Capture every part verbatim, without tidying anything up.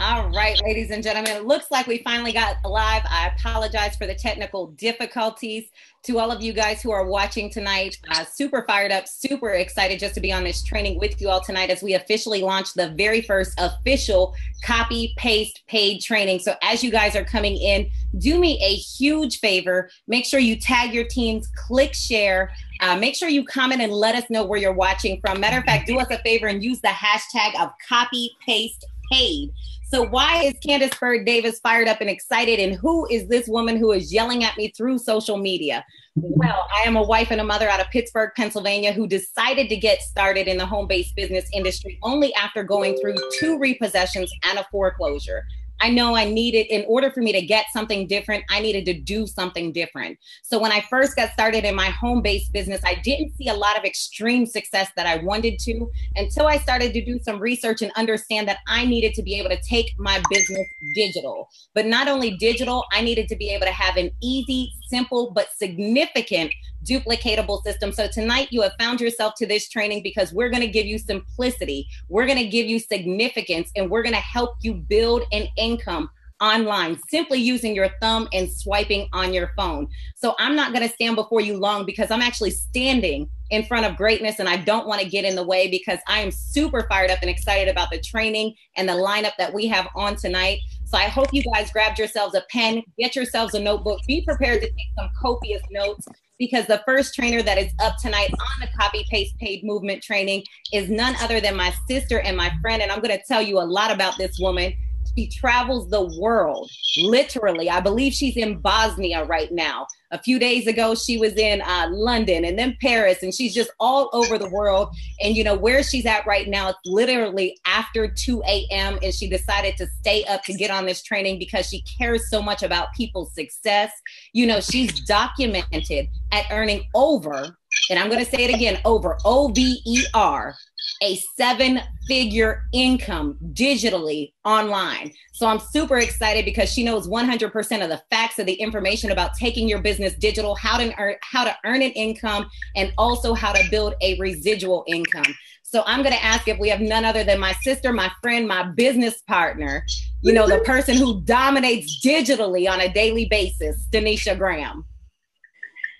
All right, ladies and gentlemen, it looks like we finally got live. I apologize for the technical difficulties. To all of you guys who are watching tonight, uh, super fired up, super excited just to be on this training with you all tonight as we officially launch the very first official copy paste paid training. So as you guys are coming in, do me a huge favor. Make sure you tag your teams, click share. Uh, make sure you comment and let us know where you're watching from. Matter of fact, do us a favor and use the hashtag of copy paste paid. So why is Candace Byrd Davis fired up and excited? And who is this woman who is yelling at me through social media? Well, I am a wife and a mother out of Pittsburgh, Pennsylvania, who decided to get started in the home-based business industry only after going through two repossessions and a foreclosure. I know I needed, in order for me to get something different, I needed to do something different. So when I first got started in my home-based business, I didn't see a lot of extreme success that I wanted to until I started to do some research and understand that I needed to be able to take my business digital. But not only digital, I needed to be able to have an easy, simple, but significant duplicatable system. So tonight you have found yourself to this training because we're going to give you simplicity. We're going to give you significance, and we're going to help you build an income online simply using your thumb and swiping on your phone. So I'm not going to stand before you long because I'm actually standing in front of greatness, and I don't want to get in the way because I am super fired up and excited about the training and the lineup that we have on tonight. So I hope you guys grabbed yourselves a pen, get yourselves a notebook, be prepared to take some copious notes, because the first trainer that is up tonight on the Copy Paste Paid Movement training is none other than my sister and my friend. And I'm going to tell you a lot about this woman. She travels the world, literally. I believe she's in Bosnia right now. A few days ago, she was in uh, London and then Paris, and she's just all over the world. And you know where she's at right now, it's literally after two a m and she decided to stay up to get on this training because she cares so much about people's success. You know, she's documented at earning over, and I'm going to say it again, over, O V E R, a seven-figure income digitally online. So I'm super excited because she knows one hundred percent of the facts of the information about taking your business digital, how to earn, how to earn an income, and also how to build a residual income. So I'm going to ask if we have none other than my sister, my friend, my business partner, you know, the person who dominates digitally on a daily basis, Staneia Graham.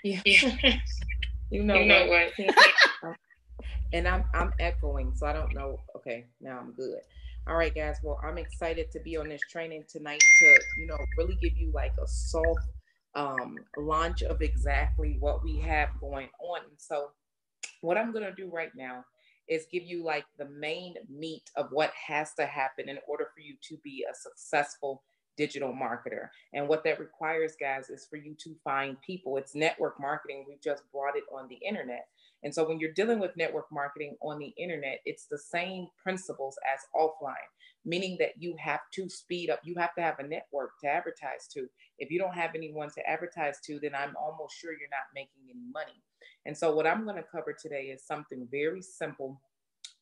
Yeah. You know, you know what? what? And I'm I'm echoing, so I don't know. Okay, now I'm good. All right, guys. Well, I'm excited to be on this training tonight to, you know, really give you like a soft um, launch of exactly what we have going on. And so what I'm going to do right now is give you like the main meat of what has to happen in order for you to be a successful digital marketer. And what that requires, guys, is for you to find people. It's network marketing. We've just brought it on the internet. And so when you're dealing with network marketing on the internet, it's the same principles as offline, meaning that you have to speed up. You have to have a network to advertise to. If you don't have anyone to advertise to, then I'm almost sure you're not making any money. And so what I'm going to cover today is something very simple,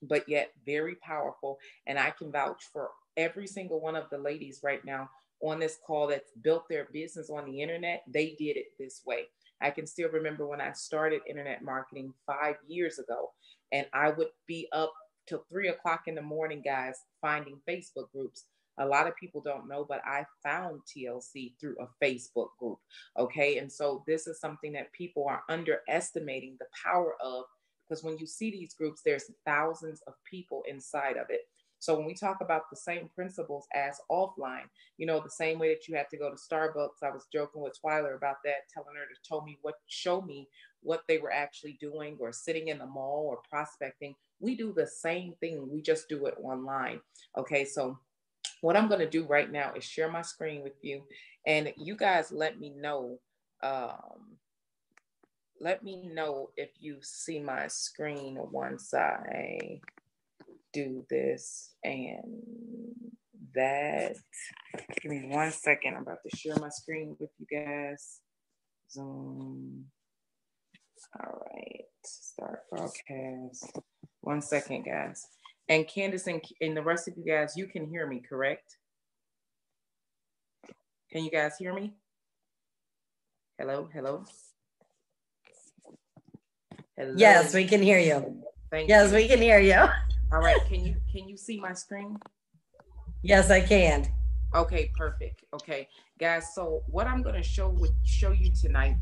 but yet very powerful. And I can vouch for every single one of the ladies right now on this call that's built their business on the internet. They did it this way. I can still remember when I started internet marketing five years ago, and I would be up till three o'clock in the morning, guys, finding Facebook groups. A lot of people don't know, but I found T L C through a Facebook group. Okay. And so this is something that people are underestimating the power of, because when you see these groups, there's thousands of people inside of it. So when we talk about the same principles as offline, you know, the same way that you have to go to Starbucks, I was joking with Twiler about that, telling her to tell me what, show me what they were actually doing, or sitting in the mall or prospecting. We do the same thing. We just do it online. Okay. So what I'm going to do right now is share my screen with you, and you guys let me know, um, let me know if you see my screen once I do this and that. Give me one second. I'm about to share my screen with you guys. Zoom. All right. Start broadcast. One second, guys. And Candace and, and the rest of you guys, you can hear me, correct? Can you guys hear me? Hello? Hello? Hello? Yes, we can hear you. Thank yes, you. we can hear you. All right, can you can you see my screen? Yes, I can. Okay, perfect. Okay, guys, so what I'm going to show with, show you tonight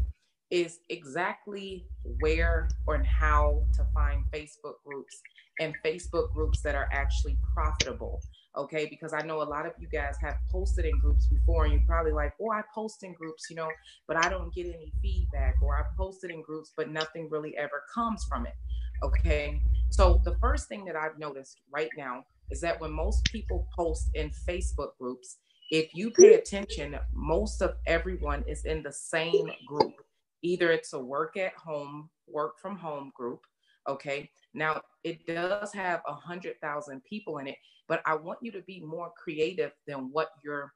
is exactly where or how to find Facebook groups and Facebook groups that are actually profitable. Okay, because I know a lot of you guys have posted in groups before, and you're probably like, oh, I post in groups, you know, but I don't get any feedback, or I posted in groups, but nothing really ever comes from it. Okay, so the first thing that I've noticed right now is that when most people post in Facebook groups, if you pay attention, most of everyone is in the same group. Either it's a work at home, work from home group. Okay, now it does have a hundred thousand people in it, but I want you to be more creative than what you're,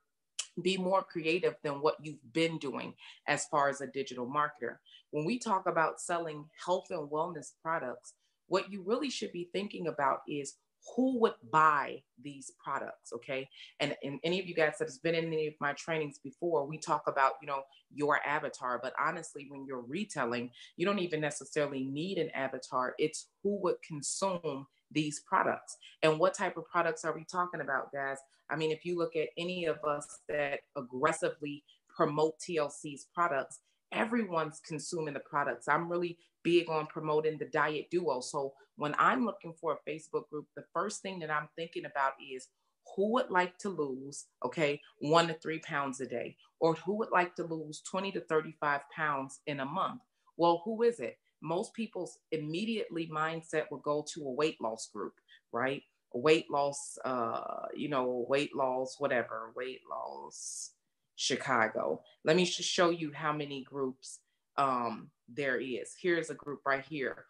be more creative than what you've been doing as far as a digital marketer. When we talk about selling health and wellness products, what you really should be thinking about is who would buy these products, okay? And, and any of you guys that has been in any of my trainings before, we talk about, you know, your avatar, but honestly, when you're retailing, you don't even necessarily need an avatar. It's who would consume these products. And what type of products are we talking about, guys? I mean, if you look at any of us that aggressively promote T L C's products, everyone's consuming the products. I'm really big on promoting the Diet Duo. So when I'm looking for a Facebook group, the first thing that I'm thinking about is who would like to lose, okay, one to three pounds a day, or who would like to lose twenty to thirty-five pounds in a month? Well, who is it? Most people's immediately mindset will go to a weight loss group, right? Weight loss, uh, you know, weight loss, whatever, weight loss Chicago. Let me just show you how many groups um, there is. Here's a group right here.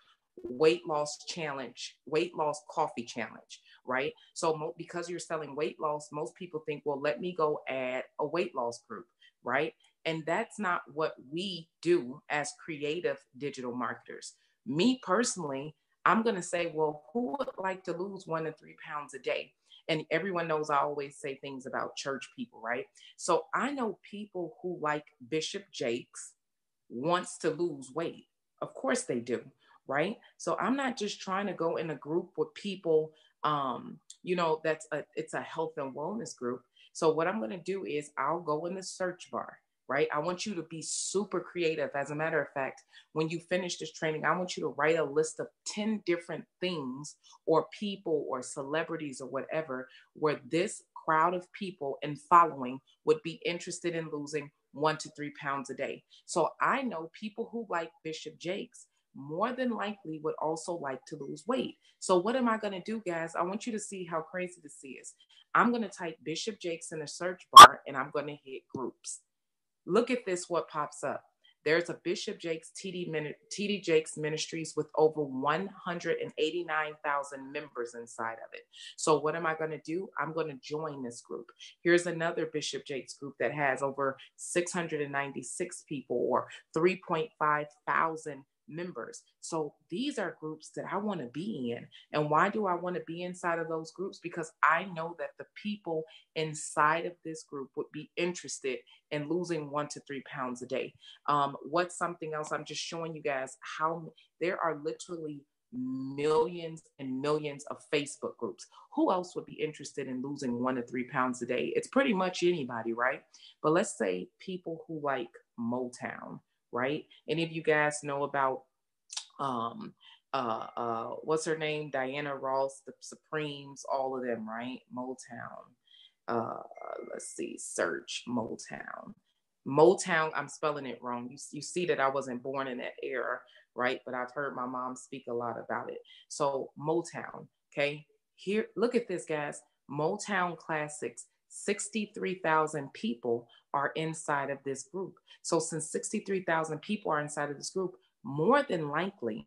Weight loss challenge, weight loss coffee challenge, right? So mo- because you're selling weight loss, most people think, well, let me go add a weight loss group, right? And that's not what we do as creative digital marketers. Me personally, I'm going to say, well, who would like to lose one to three pounds a day? And everyone knows I always say things about church people, right? So I know people who, like Bishop Jakes, wants to lose weight. Of course they do, right? So I'm not just trying to go in a group with people, um, you know, that's a, it's a health and wellness group. So what I'm going to do is I'll go in the search bar, right? I want you to be super creative. As a matter of fact, when you finish this training, I want you to write a list of ten different things or people or celebrities or whatever, where this crowd of people and following would be interested in losing one to three pounds a day. So I know people who like Bishop Jakes more than likely would also like to lose weight. So what am I going to do, guys? I want you to see how crazy this is. I'm going to type Bishop Jakes in the search bar, and I'm going to hit groups. Look at this, what pops up. There's a Bishop Jakes T D, T D Jakes Ministries with over one hundred eighty-nine thousand members inside of it. So what am I going to do? I'm going to join this group. Here's another Bishop Jakes group that has over six hundred ninety-six people or three point five thousand members. So these are groups that I want to be in. And why do I want to be inside of those groups? Because I know that the people inside of this group would be interested in losing one to three pounds a day. Um, what's something else? I'm just showing you guys how there are literally millions and millions of Facebook groups. Who else would be interested in losing one to three pounds a day? It's pretty much anybody, right? But let's say people who like Motown, right? Any of you guys know about, um, uh, uh, what's her name? Diana Ross, the Supremes, all of them, right? Motown. Uh, let's see, search Motown. Motown, I'm spelling it wrong. You, you see that I wasn't born in that era, right? But I've heard my mom speak a lot about it. So Motown, okay? Here, look at this, guys. Motown Classics. sixty-three thousand people are inside of this group. So since sixty-three thousand people are inside of this group, more than likely,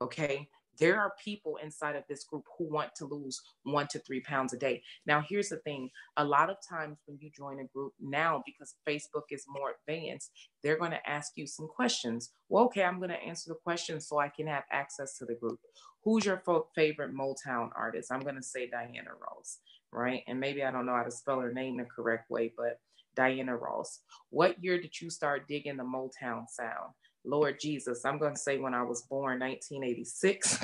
okay, there are people inside of this group who want to lose one to three pounds a day. Now, here's the thing. A lot of times when you join a group now, because Facebook is more advanced, they're going to ask you some questions. Well, okay, I'm going to answer the questions so I can have access to the group. Who's your favorite Motown artist? I'm going to say Diana Ross. Right? And maybe I don't know how to spell her name the correct way, but Diana Ross. What year did you start digging the Motown sound? Lord Jesus, I'm going to say when I was born, nineteen eighty-six,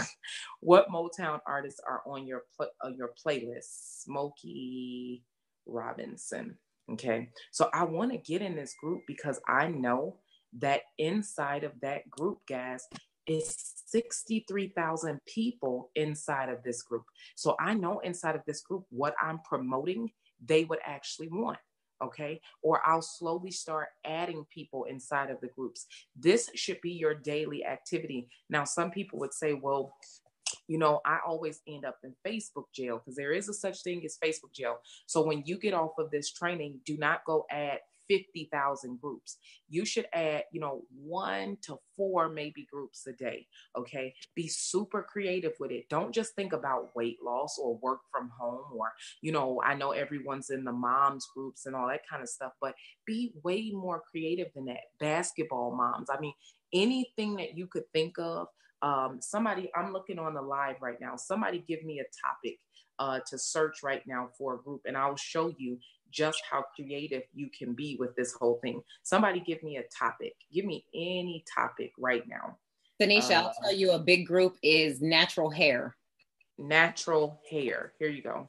what Motown artists are on your pl- on your playlist? Smokey Robinson. Okay. So I want to get in this group because I know that inside of that group, guys, is sixty-three thousand people inside of this group. So I know inside of this group, what I'm promoting, they would actually want. Okay. Or I'll slowly start adding people inside of the groups. This should be your daily activity. Now, some people would say, well, you know, I always end up in Facebook jail, because there is a such thing as Facebook jail. So when you get off of this training, do not go add fifty thousand groups. You should add, you know, one to four, maybe groups a day. Okay. Be super creative with it. Don't just think about weight loss or work from home, or, you know, I know everyone's in the moms groups and all that kind of stuff, but be way more creative than that. Basketball moms. I mean, anything that you could think of. Um, somebody, I'm looking on the live right now. Somebody give me a topic uh, to search right now for a group, and I'll show you just how creative you can be with this whole thing. Somebody give me a topic. Give me any topic right now. Tanisha, uh, I'll tell you a big group is natural hair. Natural hair. Here you go.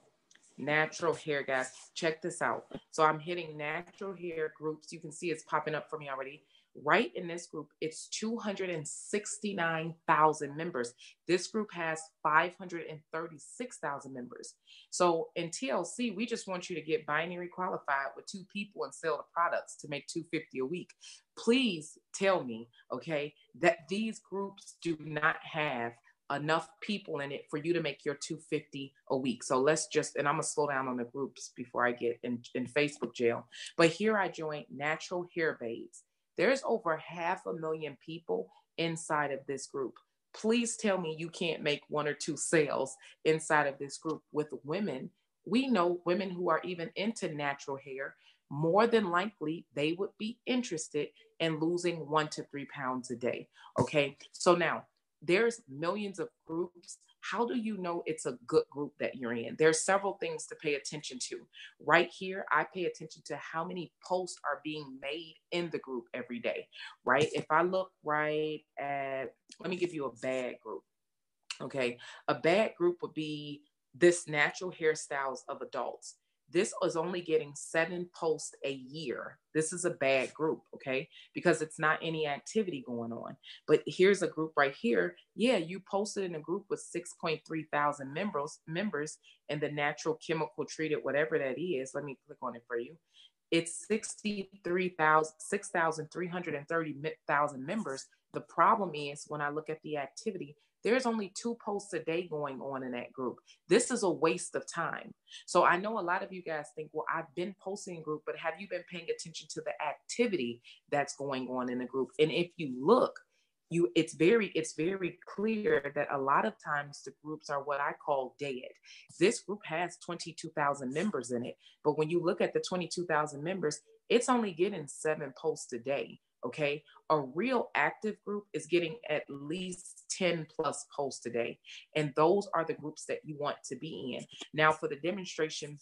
Natural hair, guys. Check this out. So I'm hitting natural hair groups. You can see it's popping up for me already. Right in this group, it's two hundred sixty-nine thousand members. This group has five hundred thirty-six thousand members. So in T L C, we just want you to get binary qualified with two people and sell the products to make two hundred fifty dollars a week. Please tell me, okay, that these groups do not have enough people in it for you to make your two hundred fifty dollars a week. So let's just, and I'm going to slow down on the groups before I get in, in Facebook jail. But here I joined Natural Hair Babes. There's over half a million people inside of this group. Please tell me you can't make one or two sales inside of this group with women. We know women who are even into natural hair, more than likely they would be interested in losing one to three pounds a day. Okay. So now there's millions of groups. How do you know it's a good group that you're in? There's several things to pay attention to. Right here, I pay attention to how many posts are being made in the group every day, right? If I look right at, let me give you a bad group, okay? A bad group would be this natural hairstyles of adults. This is only getting seven posts a year. This is a bad group, okay? Because it's not any activity going on. But here's a group right here. Yeah, you posted in a group with six point three thousand members, members and the natural chemical treated, whatever that is. Let me click on it for you. It's sixty-three thousand, six thousand three hundred thirty thousand members. The problem is when I look at the activity, there's only two posts a day going on in that group. This is a waste of time. So I know a lot of you guys think, well, I've been posting in group, but have you been paying attention to the activity that's going on in the group? And if you look, you it's very, it's very clear that a lot of times the groups are what I call dead. This group has twenty-two thousand members in it. But when you look at the twenty-two thousand members, it's only getting seven posts a day. Okay. A real active group is getting at least ten plus posts a day. And those are the groups that you want to be in. Now for the demonstration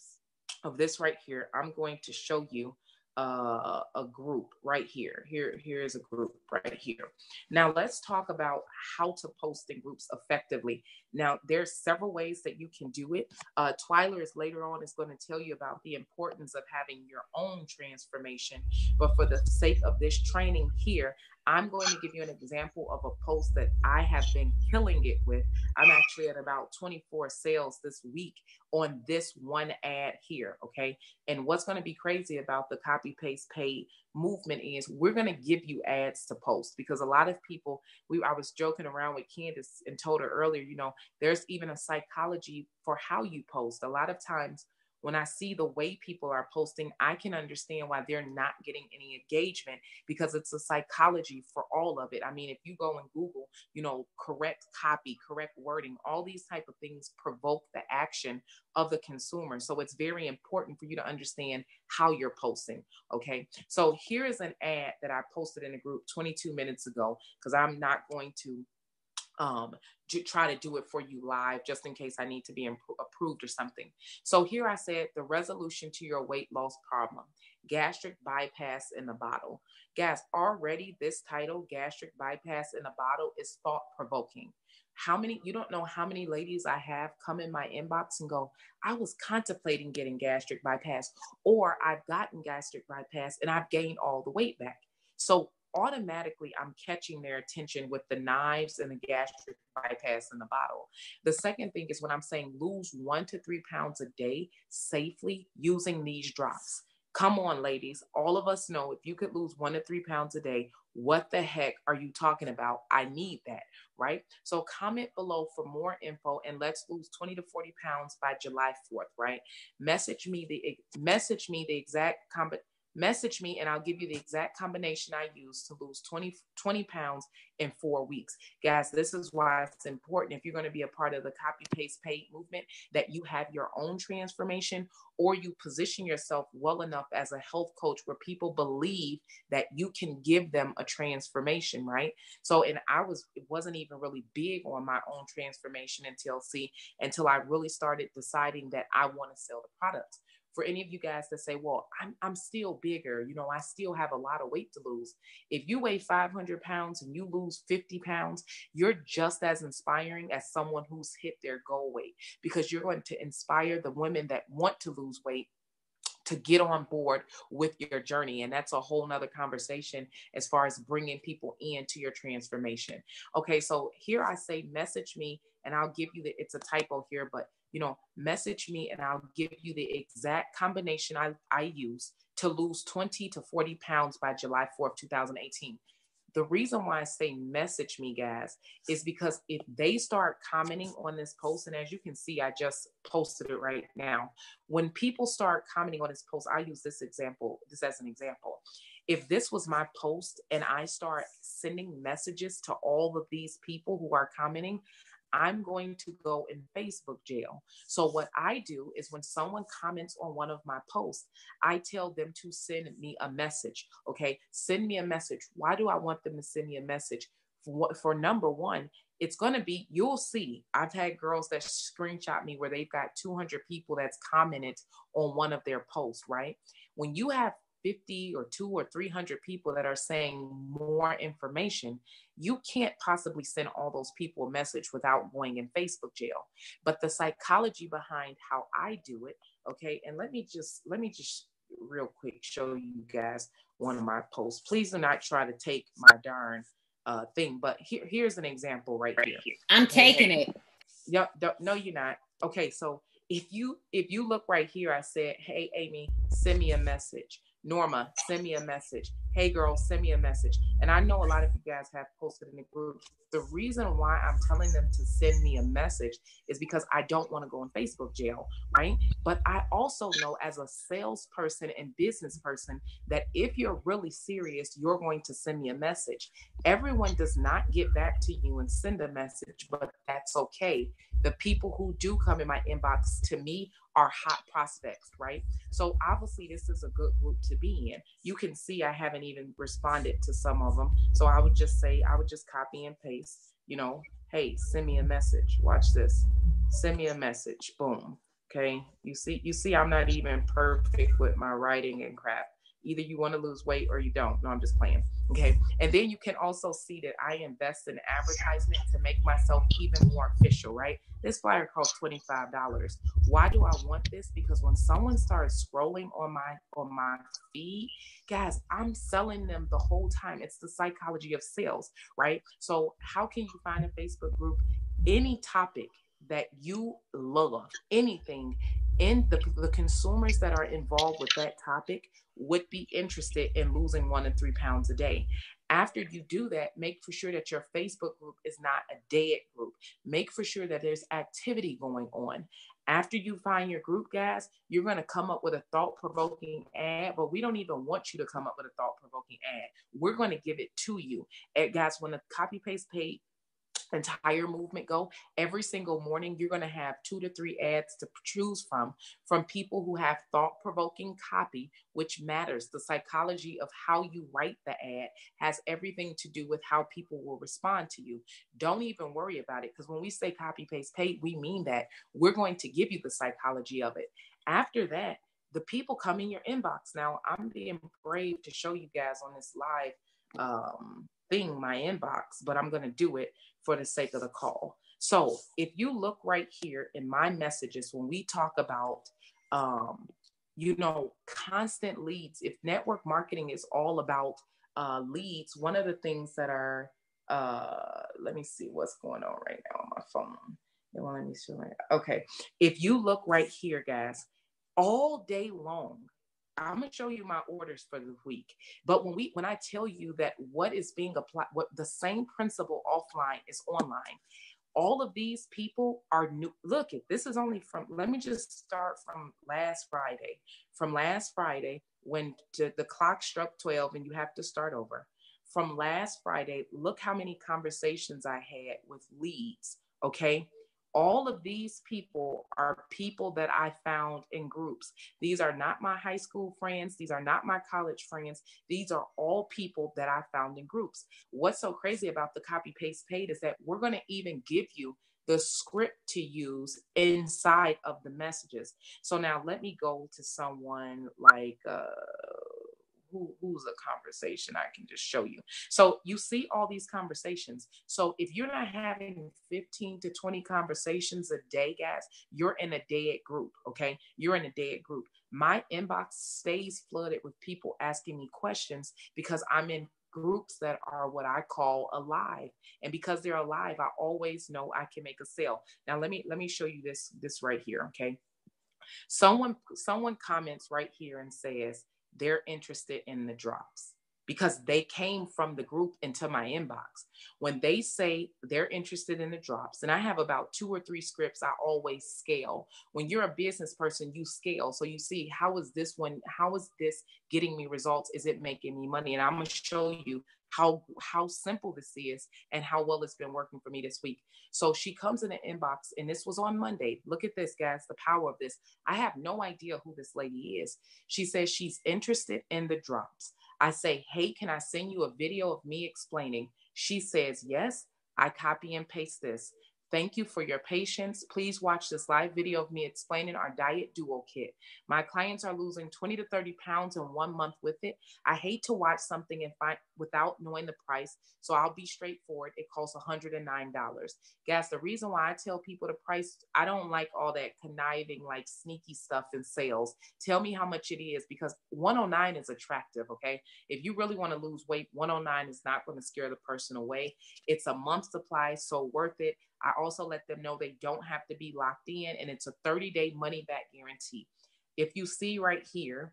of this right here, I'm going to show you uh, a group right here. Here, here is a group right here. Now let's talk about how to post in groups effectively. Now there's several ways that you can do it. Uh, Twiler is later on is going to tell you about the importance of having your own transformation. But for the sake of this training here, I'm going to give you an example of a post that I have been killing it with. I'm actually at about twenty-four sales this week on this one ad here. Okay. And what's going to be crazy about the copy paste paid movement is we're going to give you ads to post, because a lot of people, we, I was joking around with Candace and told her earlier, you know, there's even a psychology for how you post. A lot of times when I see the way people are posting, I can understand why they're not getting any engagement, because it's a psychology for all of it. I mean, if you go and Google, you know, correct copy, correct wording, all these type of things provoke the action of the consumer. So it's very important for you to understand how you're posting. Okay. So here is an ad that I posted in a group twenty-two minutes ago, because I'm not going to um, do, try to do it for you live just in case I need to be imp- approved or something. So here I said the resolution to your weight loss problem, gastric bypass in a bottle. Guys, already this title, gastric bypass in a bottle, is thought provoking. How many, you don't know how many ladies I have come in my inbox and go, I was contemplating getting gastric bypass, or I've gotten gastric bypass and I've gained all the weight back. So automatically I'm catching their attention with the knives and the gastric bypass in the bottle. The second thing is when I'm saying lose one to three pounds a day safely using these drops. Come on, ladies. All of us know if you could lose one to three pounds a day, what the heck are you talking about? I need that, right? So comment below for more info and let's lose twenty to forty pounds by July fourth, right? Message me the message me the exact combi- message me and I'll give you the exact combination I use to lose twenty pounds in four weeks. Guys, this is why it's important if you're going to be a part of the copy paste paid movement that you have your own transformation or you position yourself well enough as a health coach where people believe that you can give them a transformation, right? So, and I was, it wasn't even really big on my own transformation in T L C until I really started deciding that I want to sell the product. For any of you guys that say, well, I'm, I'm still bigger, you know, I still have a lot of weight to lose. If you weigh five hundred pounds and you lose fifty pounds, you're just as inspiring as someone who's hit their goal weight, because you're going to inspire the women that want to lose weight to get on board with your journey. And that's a whole nother conversation as far as bringing people into your transformation. Okay, so here I say, message me and I'll give you the, it's a typo here, but you know, message me and I'll give you the exact combination I, I use to lose twenty to forty pounds by July fourth, twenty eighteen. The reason why I say message me, guys, is because if they start commenting on this post, and as you can see, I just posted it right now. When people start commenting on this post, I use this example, this as an example. If this was my post and I start sending messages to all of these people who are commenting, I'm going to go in Facebook jail. So what I do is when someone comments on one of my posts, I tell them to send me a message. Okay. Send me a message. Why do I want them to send me a message? For, for number one, it's going to be, you'll see, I've had girls that screenshot me where they've got two hundred people that's commented on one of their posts, right? When you have fifty or two or three hundred people that are saying more information, you can't possibly send all those people a message without going in Facebook jail. But the psychology behind how I do it, okay, and let me just, let me just real quick show you guys one of my posts. Please do not try to take my darn uh, thing, but here, here's an example right, right here. here. I'm okay. Taking it. Yep. No, you're not. Okay, so if you if you look right here, I said, hey, Amy, send me a message. Norma, send me a message. Hey, girl, send me a message. And I know a lot of you guys have posted in the group. The reason why I'm telling them to send me a message is because I don't want to go in Facebook jail, right? But I also know as a salesperson and business person that if you're really serious, you're going to send me a message. Everyone does not get back to you and send a message, but that's okay. The people who do come in my inbox to me are hot prospects, right? So obviously this is a good group to be in. You can see I haven't even responded to some of them. So I would just say, I would just copy and paste, you know, hey, send me a message. Watch this. Send me a message. Boom. Okay. You see, you see, I'm not even perfect with my writing and crap. Either you want to lose weight or you don't. No, I'm just playing. Okay. And then you can also see that I invest in advertisement to make myself even more official, right? This flyer costs twenty-five dollars. Why do I want this? Because when someone starts scrolling on my, on my feed, guys, I'm selling them the whole time. It's the psychology of sales, right? So how can you find a Facebook group? Any topic that you love, anything, and the, the consumers that are involved with that topic would be interested in losing one to three pounds a day. After you do that, make for sure that your Facebook group is not a diet group. Make for sure that there's activity going on. After you find your group, guys, you're going to come up with a thought-provoking ad, but we don't even want you to come up with a thought-provoking ad. We're going to give it to you. And guys, when the copy paste paid entire movement go, every single morning, you're going to have two to three ads to choose from, from people who have thought-provoking copy, which matters. The psychology of how you write the ad has everything to do with how people will respond to you. Don't even worry about it, because when we say copy, paste, paid, we mean that. We're going to give you the psychology of it. After that, the people come in your inbox. Now, I'm being brave to show you guys on this live um, thing, my inbox, but I'm going to do it for the sake of the call. So if you look right here in my messages, when we talk about, um, you know, constant leads, if network marketing is all about uh, leads, one of the things that are, uh, let me see what's going on right now on my phone. It won't let me see right now. Okay. If you look right here, guys, all day long, I'm going to show you my orders for the week. But when we, when I tell you that what is being applied, what the same principle offline is online, all of these people are new. Look, if this is only from, let me just start from last Friday, from last Friday, when to, the clock struck twelve and you have to start over. From last Friday, look how many conversations I had with leads. Okay. All of these people are people that I found in groups. These are not my high school friends. These are not my college friends. These are all people that I found in groups. What's so crazy about the copy paste paid is that we're going to even give you the script to use inside of the messages. So now let me go to someone like uh, who, who's a conversation I can just show you. So you see all these conversations. So if you're not having fifteen to twenty conversations a day, guys, you're in a dead group. Okay. You're in a dead group. My inbox stays flooded with people asking me questions because I'm in groups that are what I call alive. And because they're alive, I always know I can make a sale. Now let me, let me show you this, this right here. Okay. Someone, someone comments right here and says, they're interested in the drops because they came from the group into my inbox. When they say they're interested in the drops, and I have about two or three scripts, I always scale. When you're a business person, you scale. So you see, how is this one? How is this getting me results? Is it making me money? And I'm going to show you how, how simple this is and how well it's been working for me this week. So she comes in the inbox, and this was on Monday. Look at this, guys, the power of this. I have no idea who this lady is. She says she's interested in the drops. I say, hey, can I send you a video of me explaining? She says, yes. I copy and paste this. Thank you for your patience. Please watch this live video of me explaining our Diet Duo kit. My clients are losing twenty to thirty pounds in one month with it. I hate to watch something and find without knowing the price, so I'll be straightforward. It costs one hundred nine dollars. Guys, the reason why I tell people the price, I don't like all that conniving, like sneaky stuff in sales. Tell me how much it is, because one hundred nine dollars is attractive, okay? If you really want to lose weight, one hundred nine dollars is not going to scare the person away. It's a month supply, so worth it. I also let them know they don't have to be locked in, and it's a thirty day money back guarantee. If you see right here,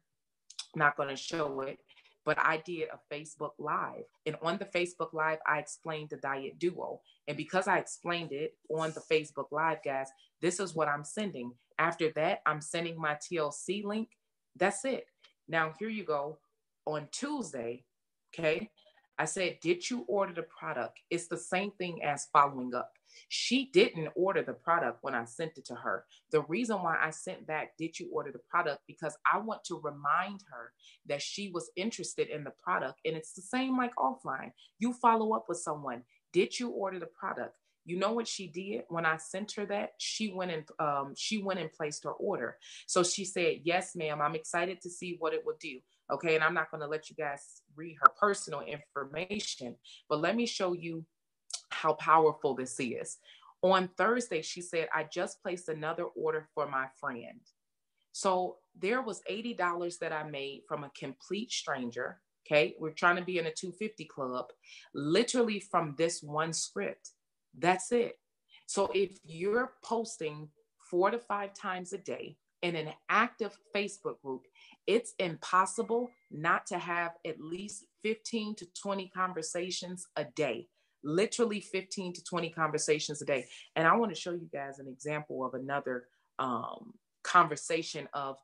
I'm not going to show it, but I did a Facebook Live, and on the Facebook Live, I explained the Diet Duo. And because I explained it on the Facebook Live, guys, this is what I'm sending. After that, I'm sending my T L C link. That's it. Now, here you go. On Tuesday, okay, I said, did you order the product? It's the same thing as following up. She didn't order the product when I sent it to her. The reason why I sent back, did you order the product? Because I want to remind her that she was interested in the product. And it's the same like offline. You follow up with someone. Did you order the product? You know what she did when I sent her that? She went and um, she went and placed her order. So she said, yes, ma'am, I'm excited to see what it will do. Okay, and I'm not going to let you guys read her personal information, but let me show you how powerful this is. On Thursday, she said, I just placed another order for my friend. So there was eighty dollars that I made from a complete stranger. Okay. We're trying to be in a two fifty club, literally from this one script. That's it. So if you're posting four to five times a day in an active Facebook group, it's impossible not to have at least fifteen to twenty conversations a day. Literally fifteen to twenty conversations a day. And I want to show you guys an example of another um, conversation of,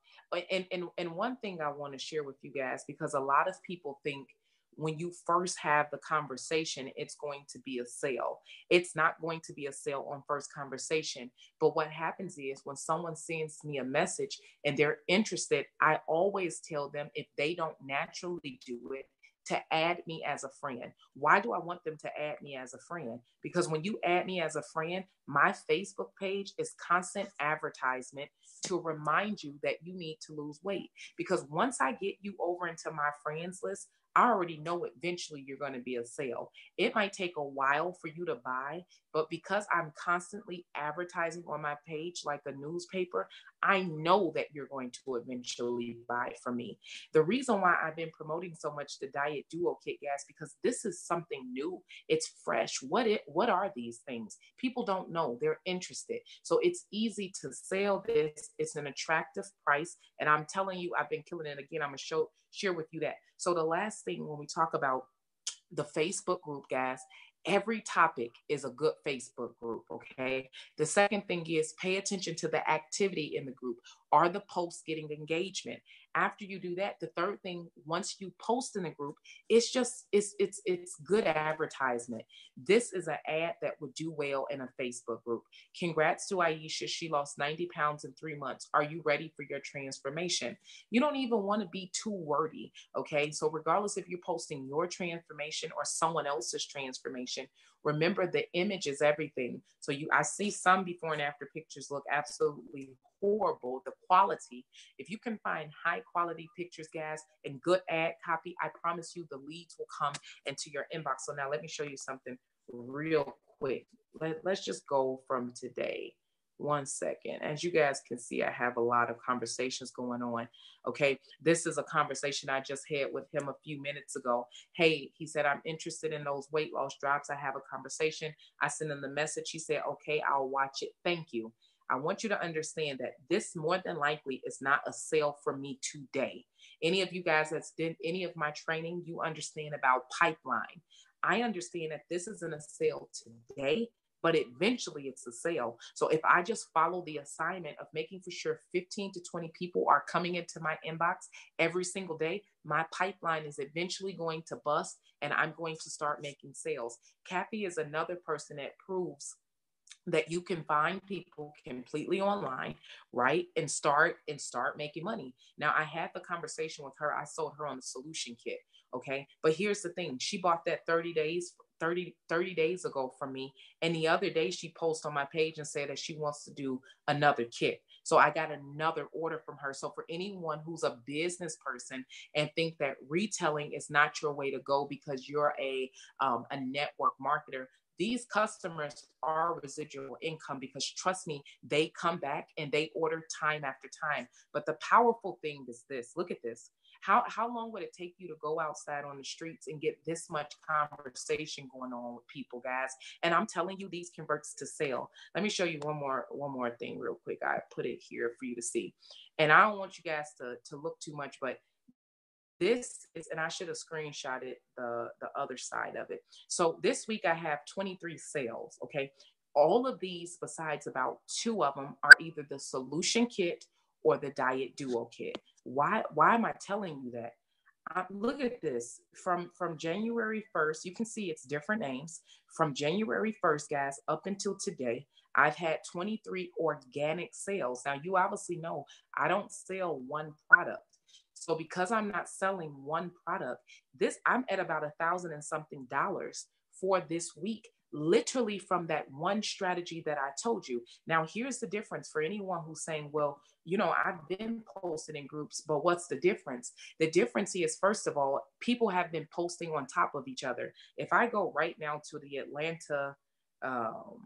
and, and, and one thing I want to share with you guys, because a lot of people think when you first have the conversation, it's going to be a sale. It's not going to be a sale on first conversation. But what happens is when someone sends me a message and they're interested, I always tell them if they don't naturally do it, to add me as a friend. Why do I want them to add me as a friend? Because when you add me as a friend, my Facebook page is constant advertisement to remind you that you need to lose weight. Because once I get you over into my friends list, I already know eventually you're going to be a sale. It might take a while for you to buy, but because I'm constantly advertising on my page like a newspaper, I know that you're going to eventually buy from me. The reason why I've been promoting so much the Diet Duo Kit, guys, because this is something new. It's fresh. What it? What are these things? People don't know. They're interested. So it's easy to sell this. It's an attractive price. And I'm telling you, I've been killing it. Again, I'm going to show share with you that. So the last thing when we talk about the Facebook group, guys, every topic is a good Facebook group, okay? The second thing is pay attention to the activity in the group. Are the posts getting engagement? After you do that, the third thing, once you post in the group, it's just, it's it's it's good advertisement. This is an ad that would do well in a Facebook group. Congrats to Aisha. She lost ninety pounds in three months. Are you ready for your transformation? You don't even want to be too wordy, okay? So regardless if you're posting your transformation or someone else's transformation, remember the image is everything. So you, I see some before and after pictures look absolutely horrible, the quality. If you can find high quality pictures, guys, and good ad copy, I promise you the leads will come into your inbox. So now let me show you something real quick. Let, let's just go from today. One second. As you guys can see, I have a lot of conversations going on. Okay. This is a conversation I just had with him a few minutes ago. Hey, he said, I'm interested in those weight loss drops. I have a conversation. I sent him the message. He said, okay, I'll watch it. Thank you. I want you to understand that this more than likely is not a sale for me today. Any of you guys that's done any of my training, you understand about pipeline. I understand that this isn't a sale today, but eventually it's a sale. So if I just follow the assignment of making for sure fifteen to twenty people are coming into my inbox every single day, my pipeline is eventually going to bust and I'm going to start making sales. Kathy is another person that proves that you can find people completely online, right? And start and start making money. Now I had the conversation with her. I sold her on the Solution Kit. Okay. But here's the thing. She bought that thirty days, thirty, thirty days ago from me. And the other day she posted on my page and said that she wants to do another kit. So I got another order from her. So for anyone who's a business person and think that retailing is not your way to go because you're a, um, a network marketer, these customers are residual income because trust me, they come back and they order time after time. But the powerful thing is this, look at this. How, how long would it take you to go outside on the streets and get this much conversation going on with people, guys? And I'm telling you, these converts to sale. Let me show you one more, one more thing real quick. I put it here for you to see. And I don't want you guys to, to look too much, but this is, and I should have screenshotted the, the other side of it. So this week I have twenty-three sales, okay? All of these, besides about two of them, are either the Solution Kit or the Diet Duo Kit. Why, why am I telling you that? Uh, look at this. From, from January first, you can see it's different names. From January first, guys, up until today, I've had twenty-three organic sales. Now, you obviously know I don't sell one product. So because I'm not selling one product, this I'm at about a thousand and something dollars for this week, literally from that one strategy that I told you. Now, here's the difference for anyone who's saying, well, you know, I've been posting in groups, but what's the difference? The difference is, first of all, people have been posting on top of each other. If I go right now to the Atlanta, um,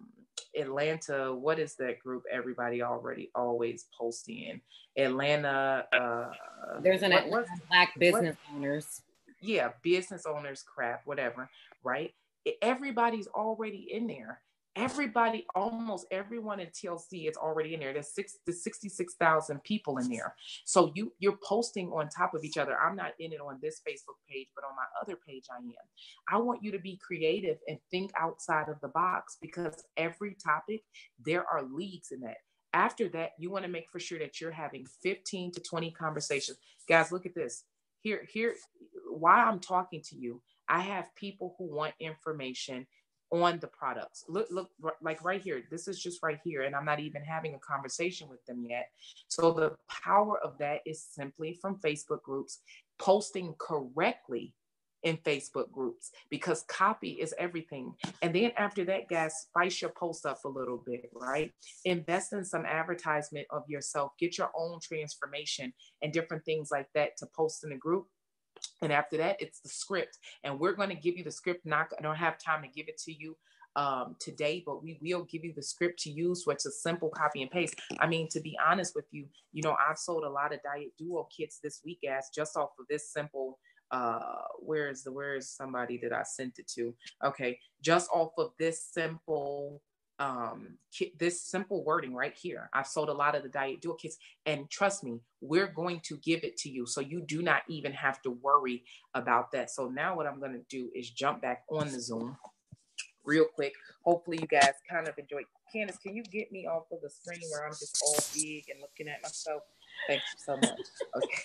Atlanta, what is that group everybody already always posting in? Atlanta. Uh, There's an what, Atlanta what, Black business what, owners. Yeah, business owners, crap, whatever, right? Everybody's already in there. Everybody, almost everyone in T L C is already in there. There's six to sixty-six thousand people in there. So you, you're posting on top of each other. I'm not in it on this Facebook page, but on my other page I am. I want you to be creative and think outside of the box because every topic, there are leads in that. After that, you want to make for sure that you're having fifteen to twenty conversations. Guys, look at this. Here, here, while I'm talking to you, I have people who want information on the products. Look, look, like right here, this is just right here, and I'm not even having a conversation with them yet. So the power of that is simply from Facebook groups, posting correctly in Facebook groups, because copy is everything. And then after that, guys, spice your post up a little bit, right? Invest in some advertisement of yourself, get your own transformation and different things like that to post in the group. And after that, it's the script, and we're going to give you the script. Not, I don't have time to give it to you um, today, but we will give you the script to use, which is simple copy and paste. I mean, to be honest with you, you know, I've sold a lot of Diet Duo kits this week, as just off of this simple, uh, where is the, where is somebody that I sent it to? Okay. Just off of this simple, um, kit, this simple wording right here. I've sold a lot of the Diet Duo kits, and trust me, we're going to give it to you. So you do not even have to worry about that. So now what I'm going to do is jump back on the Zoom real quick. Hopefully you guys kind of enjoyed. Candace, can you get me off of the screen where I'm just all big and looking at myself? Thank you so much. Okay.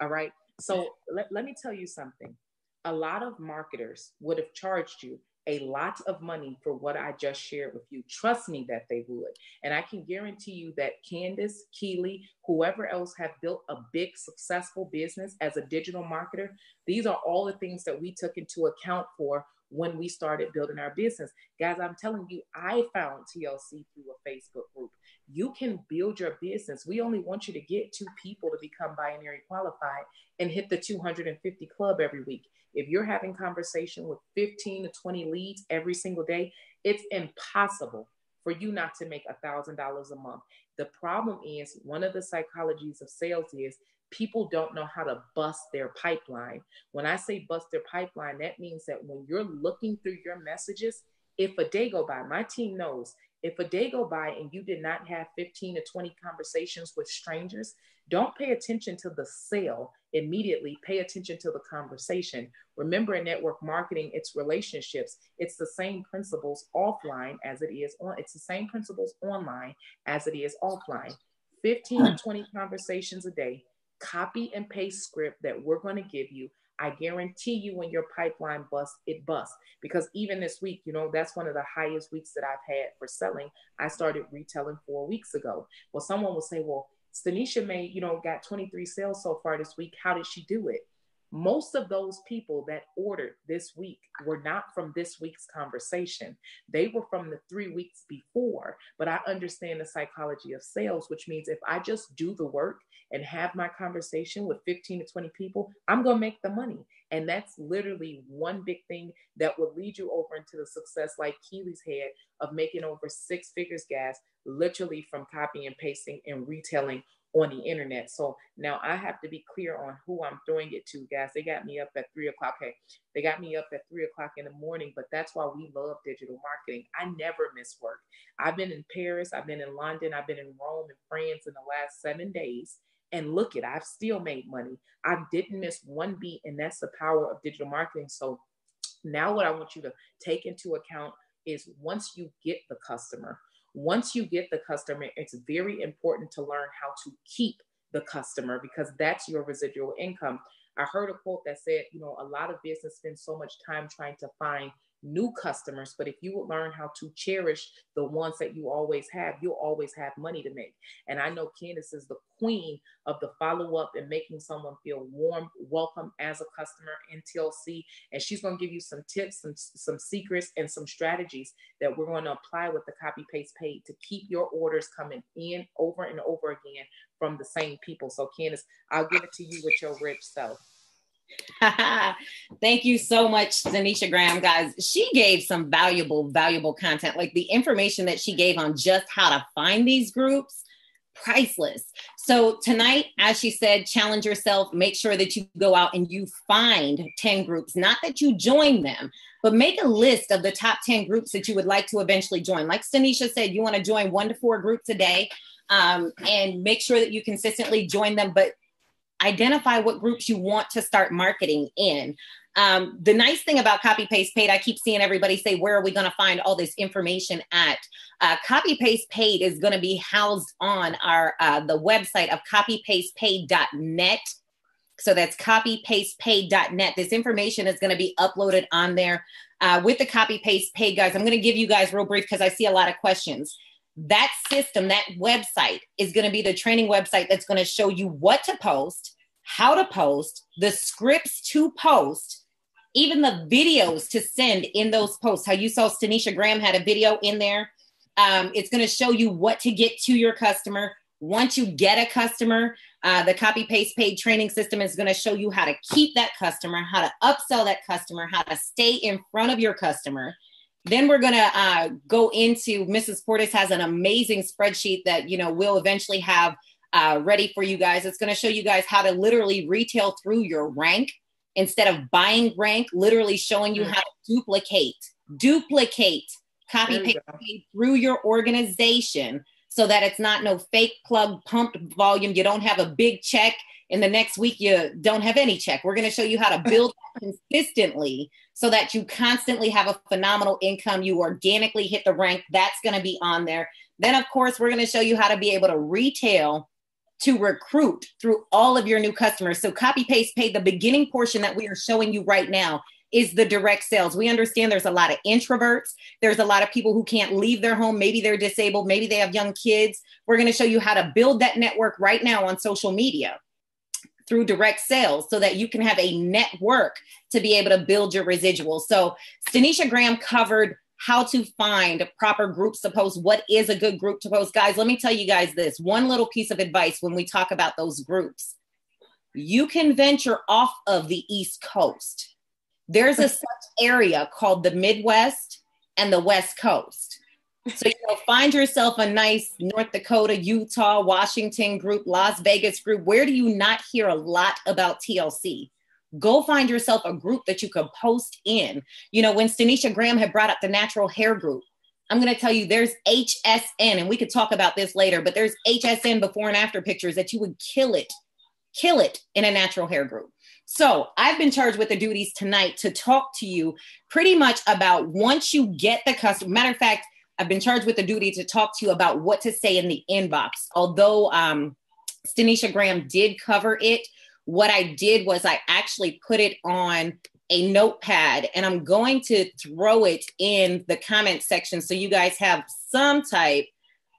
All right. So let, let me tell you something. A lot of marketers would have charged you a lot of money for what I just shared with you. Trust me that they would. And I can guarantee you that Candace, Keely, whoever else have built a big successful business as a digital marketer, these are all the things that we took into account for when we started building our business. Guys, I'm telling you, I found T L C through a Facebook group. You can build your business. We only want you to get two people to become binary qualified and hit the two hundred fifty club every week. If you're having conversation with fifteen to twenty leads every single day, it's impossible for you not to make one thousand dollars a month. The problem is, one of the psychologies of sales is people don't know how to bust their pipeline. When I say bust their pipeline, that means that when you're looking through your messages, if a day go by, my team knows, if a day go by and you did not have fifteen to twenty conversations with strangers, don't pay attention to the sale immediately. Pay attention to the conversation. Remember, in network marketing, it's relationships. It's the same principles offline as it is on. It's the same principles online as it is offline. fifteen to twenty conversations a day, copy and paste script that we're going to give you. I guarantee you, when your pipeline busts, it busts. Because even this week, you know, that's one of the highest weeks that I've had for selling. I started retailing four weeks ago. Well, someone will say, well, Staneia made, you know, got twenty-three sales so far this week. How did she do it? Most of those people that ordered this week were not from this week's conversation. They were from the three weeks before. But I understand the psychology of sales, which means if I just do the work and have my conversation with fifteen to twenty people, I'm going to make the money. And that's literally one big thing that will lead you over into the success, like Keely's had, of making over six figures, guys, literally from copy and pasting and retailing on the internet. So now I have to be clear on who I'm throwing it to, guys. They got me up at three o'clock. Hey, they got me up at three o'clock in the morning, but that's why we love digital marketing. I never miss work. I've been in Paris. I've been in London. I've been in Rome and France in the last seven days. And look it, I've still made money. I didn't miss one beat. And that's the power of digital marketing. So now what I want you to take into account is, once you get the customer, Once you get the customer, it's very important to learn how to keep the customer, because that's your residual income. I heard a quote that said, you know, a lot of business spend so much time trying to find new customers, but if you would learn how to cherish the ones that you always have, you'll always have money to make. And I know Candace is the queen of the follow-up and making someone feel warm, welcome as a customer in T L C. And she's going to give you some tips, some, some secrets, and some strategies that we're going to apply with the copy paste paid to keep your orders coming in over and over again from the same people. So Candace, I'll give it to you with your rich self. Thank you so much, Staneia Graham, guys. She gave some valuable, valuable content. Like, the information that she gave on just how to find these groups, priceless. So tonight, as she said, challenge yourself. Make sure that you go out and you find ten groups, not that you join them, but make a list of the top ten groups that you would like to eventually join. Like Staneia said, you want to join one to four groups a day, um, and make sure that you consistently join them, but identify what groups you want to start marketing in. Um, the nice thing about Copy Paste Paid, I keep seeing everybody say, where are we going to find all this information at? Uh, Copy Paste Paid is going to be housed on our uh, the website of copy paste paid dot net. So that's copy paste paid dot net. This information is going to be uploaded on there uh, with the copy paste paid guys. I'm going to give you guys real brief because I see a lot of questions. That system, that website is going to be the training website that's going to show you what to post, how to post, the scripts to post, even the videos to send in those posts. How you saw Staneia Graham had a video in there. Um, it's going to show you what to get to your customer. Once you get a customer, uh, the copy paste paid training system is going to show you how to keep that customer, how to upsell that customer, how to stay in front of your customer. Then we're going to uh, go into Missus Portis has an amazing spreadsheet that, you know, we'll eventually have uh, ready for you guys. It's going to show you guys how to literally retail through your rank instead of buying rank, literally showing you how to duplicate, duplicate copy paste paid through your organization so that it's not no fake plug pumped volume. You don't have a big check and the next week you don't have any check. We're going to show you how to build consistently so that you constantly have a phenomenal income. You organically hit the rank. That's going to be on there. Then, of course, we're going to show you how to be able to retail to recruit through all of your new customers. So copy paste paid, the beginning portion that we are showing you right now is the direct sales. We understand there's a lot of introverts. There's a lot of people who can't leave their home. Maybe they're disabled. Maybe they have young kids. We're going to show you how to build that network right now on social media through direct sales so that you can have a network to be able to build your residuals. So Staneia Graham covered how to find proper groups to post. What is a good group to post? Guys, let me tell you guys this. One little piece of advice when we talk about those groups. You can venture off of the East Coast. There's a such area called the Midwest and the West Coast. So you'll find yourself a nice North Dakota, Utah, Washington group, Las Vegas group. Where do you not hear a lot about T L C? Go find yourself a group that you can post in. You know, when Staneia Graham had brought up the natural hair group, I'm going to tell you there's H S N, and we could talk about this later, but there's H S N before and after pictures that you would kill it, kill it in a natural hair group. So I've been charged with the duties tonight to talk to you pretty much about once you get the customer. Matter of fact, I've been charged with the duty to talk to you about what to say in the inbox. Although um, Staneia Graham did cover it, what I did was I actually put it on a notepad, and I'm going to throw it in the comment section so you guys have some type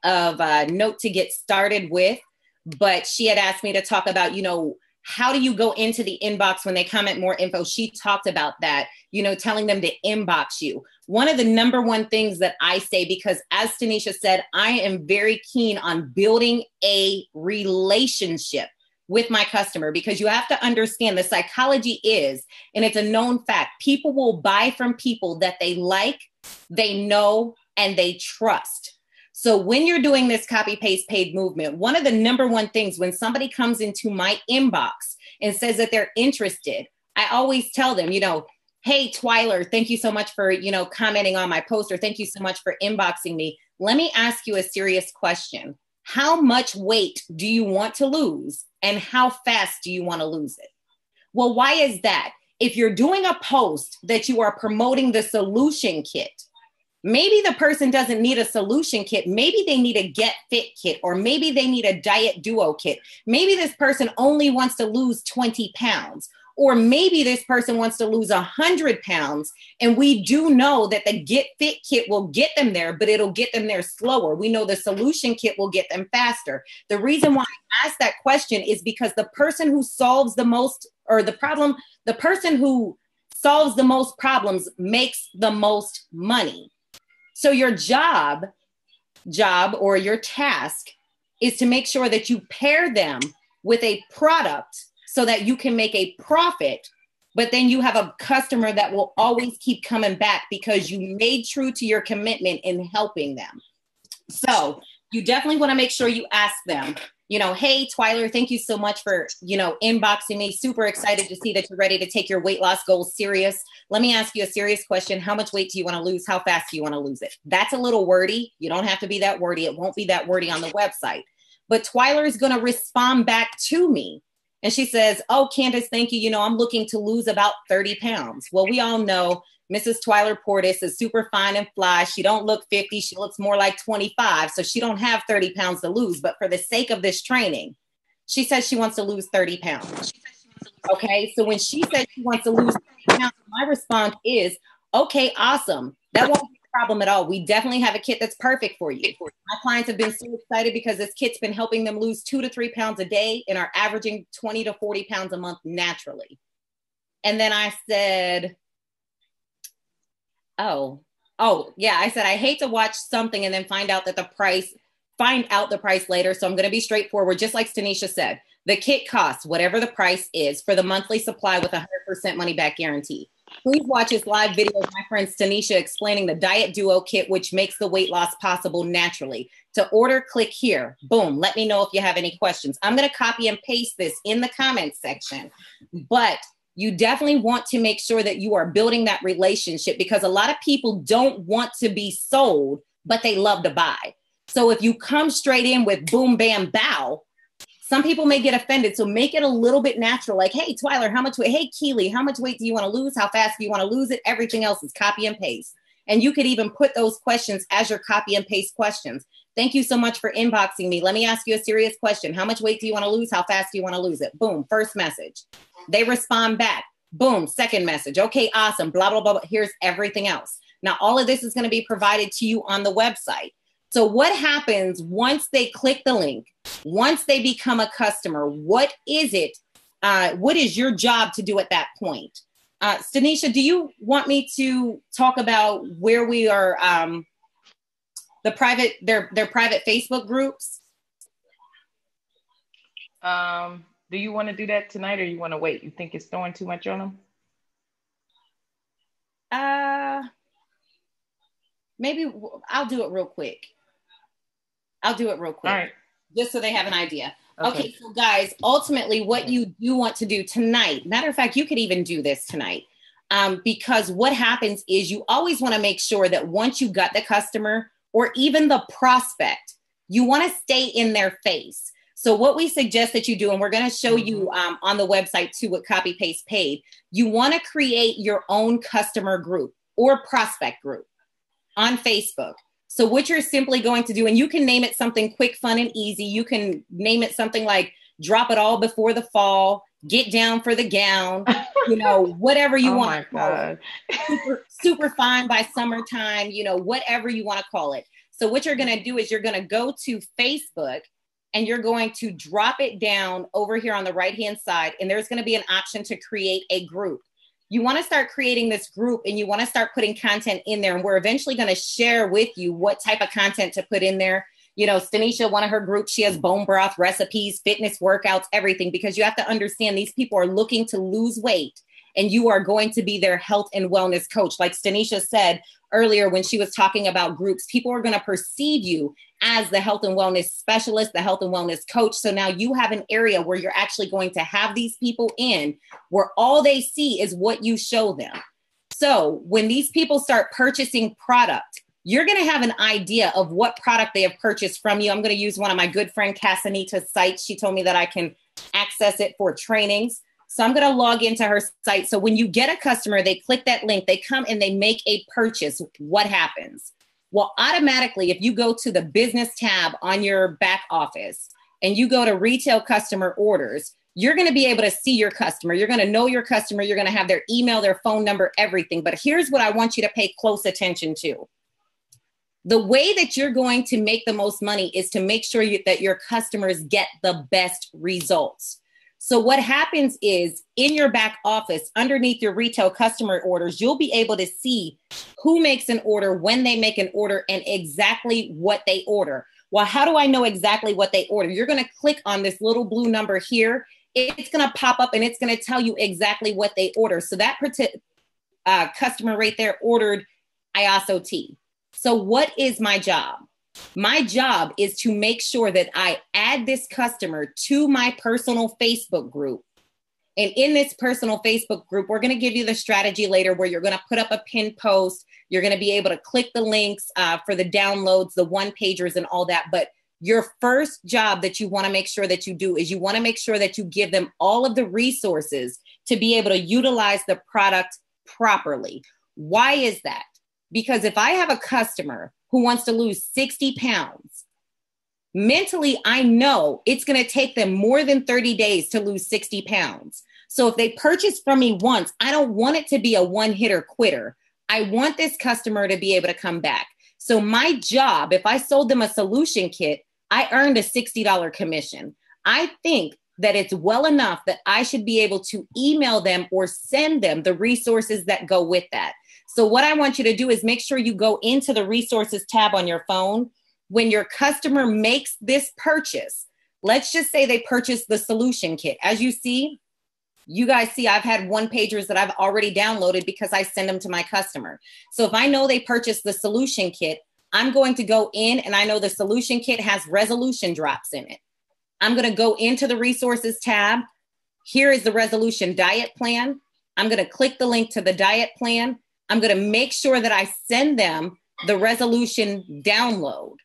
of uh, note to get started with. But she had asked me to talk about, you know, how do you go into the inbox when they comment more info? She talked about that, you know, telling them to inbox you. One of the number one things that I say, because as Staneia said, I am very keen on building a relationship with my customer, because you have to understand the psychology is, and it's a known fact, people will buy from people that they like, they know, and they trust. So when you're doing this copy paste paid movement, one of the number one things when somebody comes into my inbox and says that they're interested, I always tell them, you know, hey, Twiler, thank you so much for, you know, commenting on my post, or thank you so much for inboxing me. Let me ask you a serious question. How much weight do you want to lose, and how fast do you want to lose it? Well, why is that? If you're doing a post that you are promoting the solution kit, maybe the person doesn't need a solution kit. Maybe they need a Get Fit Kit, or maybe they need a Diet Duo kit. Maybe this person only wants to lose twenty pounds, or maybe this person wants to lose one hundred pounds. And we do know that the Get Fit Kit will get them there, but it'll get them there slower. We know the solution kit will get them faster. The reason why I asked that question is because the person who solves the most, or the problem, the person who solves the most problems makes the most money. So your job, job or your task is to make sure that you pair them with a product so that you can make a profit, but then you have a customer that will always keep coming back because you made true to your commitment in helping them. So you definitely want to make sure you ask them, you know, hey, Twiler, thank you so much for, you know, inboxing me. Super excited to see that you're ready to take your weight loss goals serious. Let me ask you a serious question. How much weight do you want to lose? How fast do you want to lose it? That's a little wordy. You don't have to be that wordy. It won't be that wordy on the website. But Twiler is going to respond back to me. And she says, oh, Candace, thank you. You know, I'm looking to lose about thirty pounds. Well, we all know Missus Twiler Portis is super fine and fly. She don't look fifty. She looks more like twenty-five. So she don't have thirty pounds to lose. But for the sake of this training, she says she wants to lose thirty pounds. She says she wants Okay, so when she says she wants to lose pounds, my response is, okay, awesome. That won't be a problem at all. We definitely have a kit that's perfect for you. My clients have been so excited because this kit's been helping them lose two to three pounds a day and are averaging twenty to forty pounds a month naturally. And then I said, oh, oh yeah. I said, I hate to watch something and then find out that the price, find out the price later. So I'm going to be straightforward. Just like Staneia said, the kit costs whatever the price is for the monthly supply with one hundred percent money back guarantee. Please watch this live video of my friend Staneia explaining the Diet Duo kit, which makes the weight loss possible naturally. To order, click here. Boom. Let me know if you have any questions. I'm going to copy and paste this in the comments section, but you definitely want to make sure that you are building that relationship, because a lot of people don't want to be sold, but they love to buy. So if you come straight in with boom, bam, bow, some people may get offended. So make it a little bit natural. Like, hey, Twiler, how much weight? Hey, Keely, how much weight do you want to lose? How fast do you want to lose it? Everything else is copy and paste. And you could even put those questions as your copy and paste questions. Thank you so much for inboxing me. Let me ask you a serious question. How much weight do you want to lose? How fast do you want to lose it? Boom. First message. They respond back. Boom. Second message. Okay, awesome. Blah, blah, blah, blah. Here's everything else. Now, all of this is going to be provided to you on the website. So what happens once they click the link, once they become a customer? What is it? Uh, what is your job to do at that point? Uh, Staneia, do you want me to talk about where we are, um, the private, their, their private Facebook groups? Um, Do you want to do that tonight, or you want to wait? You think it's throwing too much on them? Uh, maybe w- I'll do it real quick. I'll do it real quick. All right. Just so they have an idea. Okay. Okay, so guys, ultimately what you do want to do tonight, matter of fact, you could even do this tonight, um, because what happens is you always want to make sure that once you got the customer or even the prospect, you want to stay in their face. So what we suggest that you do, and we're going to show you um, on the website too with Copy Paste Paid, you want to create your own customer group or prospect group on Facebook. So what you're simply going to do, and you can name it something quick, fun, and easy. You can name it something like Drop It All Before the Fall, Get Down for the Gown, you know, whatever you oh want to call it. Super, super Fine by Summertime, you know, whatever you want to call it. So what you're going to do is you're going to go to Facebook and you're going to drop it down over here on the right-hand side, and there's going to be an option to create a group. You want to start creating this group, and you want to start putting content in there, and we're eventually going to share with you what type of content to put in there. You know, Staneia, one of her groups, she has bone broth recipes, fitness workouts, everything, because you have to understand these people are looking to lose weight, and you are going to be their health and wellness coach. Like Staneia said earlier when she was talking about groups, people are going to perceive you as the health and wellness specialist, the health and wellness coach. So now you have an area where you're actually going to have these people in, where all they see is what you show them. So when these people start purchasing product, you're going to have an idea of what product they have purchased from you. I'm going to use one of my good friend Casanita's sites. She told me that I can access it for trainings. So I'm going to log into her site. So when you get a customer, they click that link, they come and they make a purchase. What happens? Well, automatically, if you go to the business tab on your back office and you go to retail customer orders, you're going to be able to see your customer. You're going to know your customer. You're going to have their email, their phone number, everything. But here's what I want you to pay close attention to. The way that you're going to make the most money is to make sure you, that your customers get the best results. So what happens is in your back office, underneath your retail customer orders, you'll be able to see who makes an order, when they make an order, and exactly what they order. Well, how do I know exactly what they order? You're going to click on this little blue number here. It's going to pop up and it's going to tell you exactly what they order. So that uh, customer right there ordered Iaso Tea. So what is my job? My job is to make sure that I add this customer to my personal Facebook group. And in this personal Facebook group, we're going to give you the strategy later where you're going to put up a pinned post. You're going to be able to click the links uh, for the downloads, the one pagers and all that. But your first job that you want to make sure that you do is you want to make sure that you give them all of the resources to be able to utilize the product properly. Why is that? Because if I have a customer who wants to lose sixty pounds, mentally, I know it's going to take them more than thirty days to lose sixty pounds. So if they purchase from me once, I don't want it to be a one hitter quitter. I want this customer to be able to come back. So my job, if I sold them a solution kit, I earned a sixty dollars commission. I think that it's well enough that I should be able to email them or send them the resources that go with that. So what I want you to do is make sure you go into the resources tab on your phone. When your customer makes this purchase, let's just say they purchased the solution kit. As you see, you guys see I've had one pagers that I've already downloaded because I send them to my customer. So if I know they purchased the solution kit, I'm going to go in and I know the solution kit has resolution drops in it. I'm going to go into the resources tab. Here is the resolution diet plan. I'm going to click the link to the diet plan. I'm going to make sure that I send them the resolution download,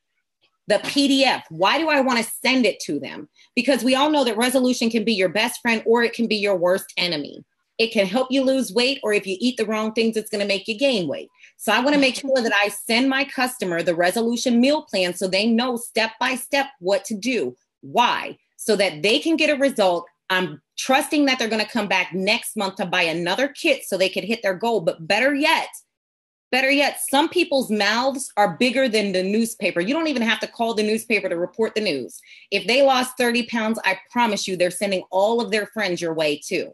the P D F. Why do I want to send it to them? Because we all know that resolution can be your best friend or it can be your worst enemy. It can help you lose weight, or if you eat the wrong things, it's going to make you gain weight. So I want to make sure that I send my customer the resolution meal plan so they know step by step what to do. Why? So that they can get a result. I'm trusting that they're going to come back next month to buy another kit so they can hit their goal. But better yet, better yet, some people's mouths are bigger than the newspaper. You don't even have to call the newspaper to report the news. If they lost thirty pounds, I promise you they're sending all of their friends your way too.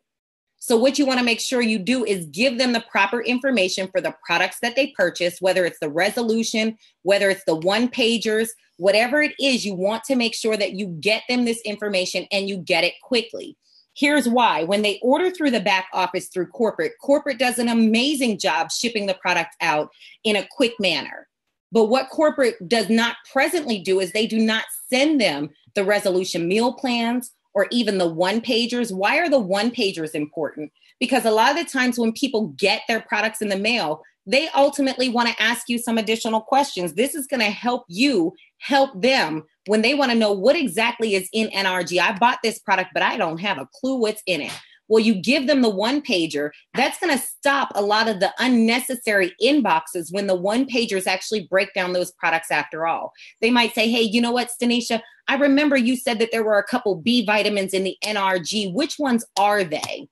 So what you want to make sure you do is give them the proper information for the products that they purchase, whether it's the resolution, whether it's the one pagers, whatever it is, you want to make sure that you get them this information and you get it quickly. Here's why. When they order through the back office through corporate, corporate does an amazing job shipping the product out in a quick manner. But what corporate does not presently do is they do not send them the resolution meal plans, or even the one-pagers. Why are the one-pagers important? Because a lot of the times when people get their products in the mail, they ultimately want to ask you some additional questions. This is going to help you help them when they want to know what exactly is in N R G. I bought this product, but I don't have a clue what's in it. Well, you give them the one-pager. That's going to stop a lot of the unnecessary inboxes when the one-pagers actually break down those products after all. They might say, hey, you know what, Staneia, I remember you said that there were a couple B vitamins in the N R G. Which ones are they?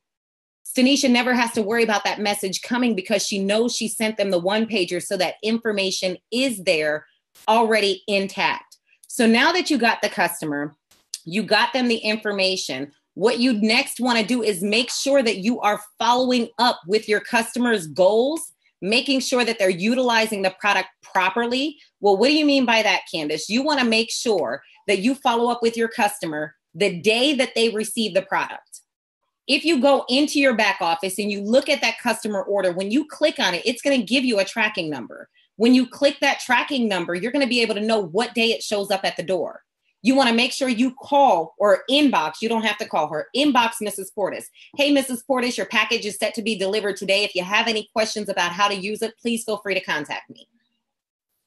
Staneia never has to worry about that message coming because she knows she sent them the one-pager, so that information is there already intact. So now that you got the customer, you got them the information, what you next want to do is make sure that you are following up with your customers' goals, making sure that they're utilizing the product properly. Well, what do you mean by that, Candace? You want to make sure that you follow up with your customer the day that they receive the product. If you go into your back office and you look at that customer order, when you click on it, it's going to give you a tracking number. When you click that tracking number, you're going to be able to know what day it shows up at the door. You want to make sure you call or inbox. You don't have to call her. Inbox Missus Portis. Hey, Missus Portis, your package is set to be delivered today. If you have any questions about how to use it, please feel free to contact me.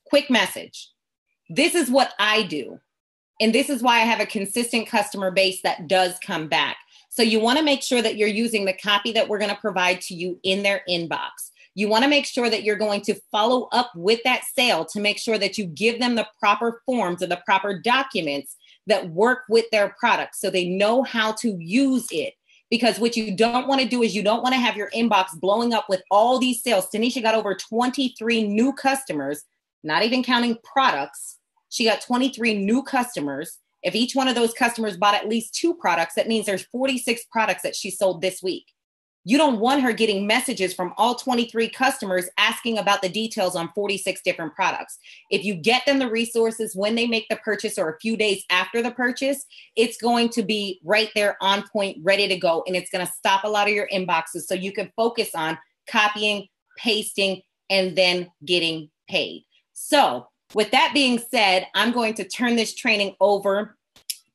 Quick message. This is what I do. And this is why I have a consistent customer base that does come back. So you want to make sure that you're using the copy that we're going to provide to you in their inbox. You want to make sure that you're going to follow up with that sale to make sure that you give them the proper forms or the proper documents that work with their product so they know how to use it. Because what you don't want to do is you don't want to have your inbox blowing up with all these sales. Staneia got over twenty-three new customers, not even counting products. She got twenty-three new customers. If each one of those customers bought at least two products, that means there's forty-six products that she sold this week. You don't want her getting messages from all twenty-three customers asking about the details on forty-six different products. If you get them the resources when they make the purchase or a few days after the purchase, it's going to be right there on point, ready to go. And it's going to stop a lot of your inboxes so you can focus on copying, pasting, and then getting paid. So with that being said, I'm going to turn this training over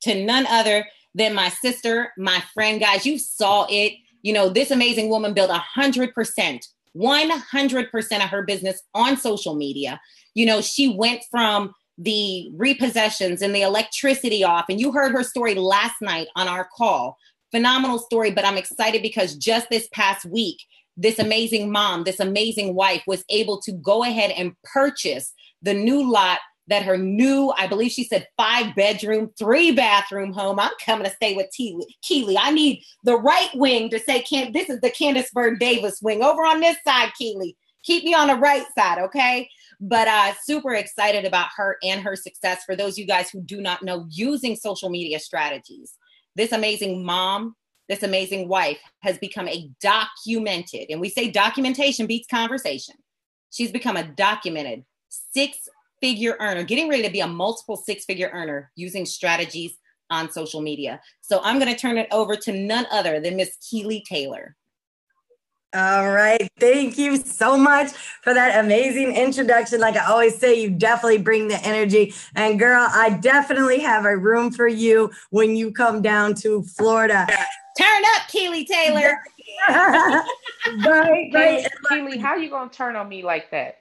to none other than my sister, my friend. Guys, you saw it. You know, this amazing woman built one hundred percent, one hundred percent of her business on social media. You know, she went from the repossessions and the electricity off. And you heard her story last night on our call. Phenomenal story, but I'm excited because just this past week, this amazing mom, this amazing wife was able to go ahead and purchase the new lot that her new, I believe she said, five bedroom, three bathroom home. I'm coming to stay with Keely. I need the right wing to say, Can- this is the Candace Byrd Davis wing over on this side, Keely. Keep me on the right side, okay? But uh, super excited about her and her success. For those of you guys who do not know, using social media strategies, this amazing mom, this amazing wife has become a documented, and we say documentation beats conversation. She's become a documented six-figure earner, getting ready to be a multiple six-figure earner using strategies on social media. So I'm going to turn it over to none other than Miss Keely Taylor. All right. Thank you so much for that amazing introduction. Like I always say, you definitely bring the energy. And girl, I definitely have a room for you when you come down to Florida. Turn up, Keely Taylor. Right, right. Keely, how are you going to turn on me like that?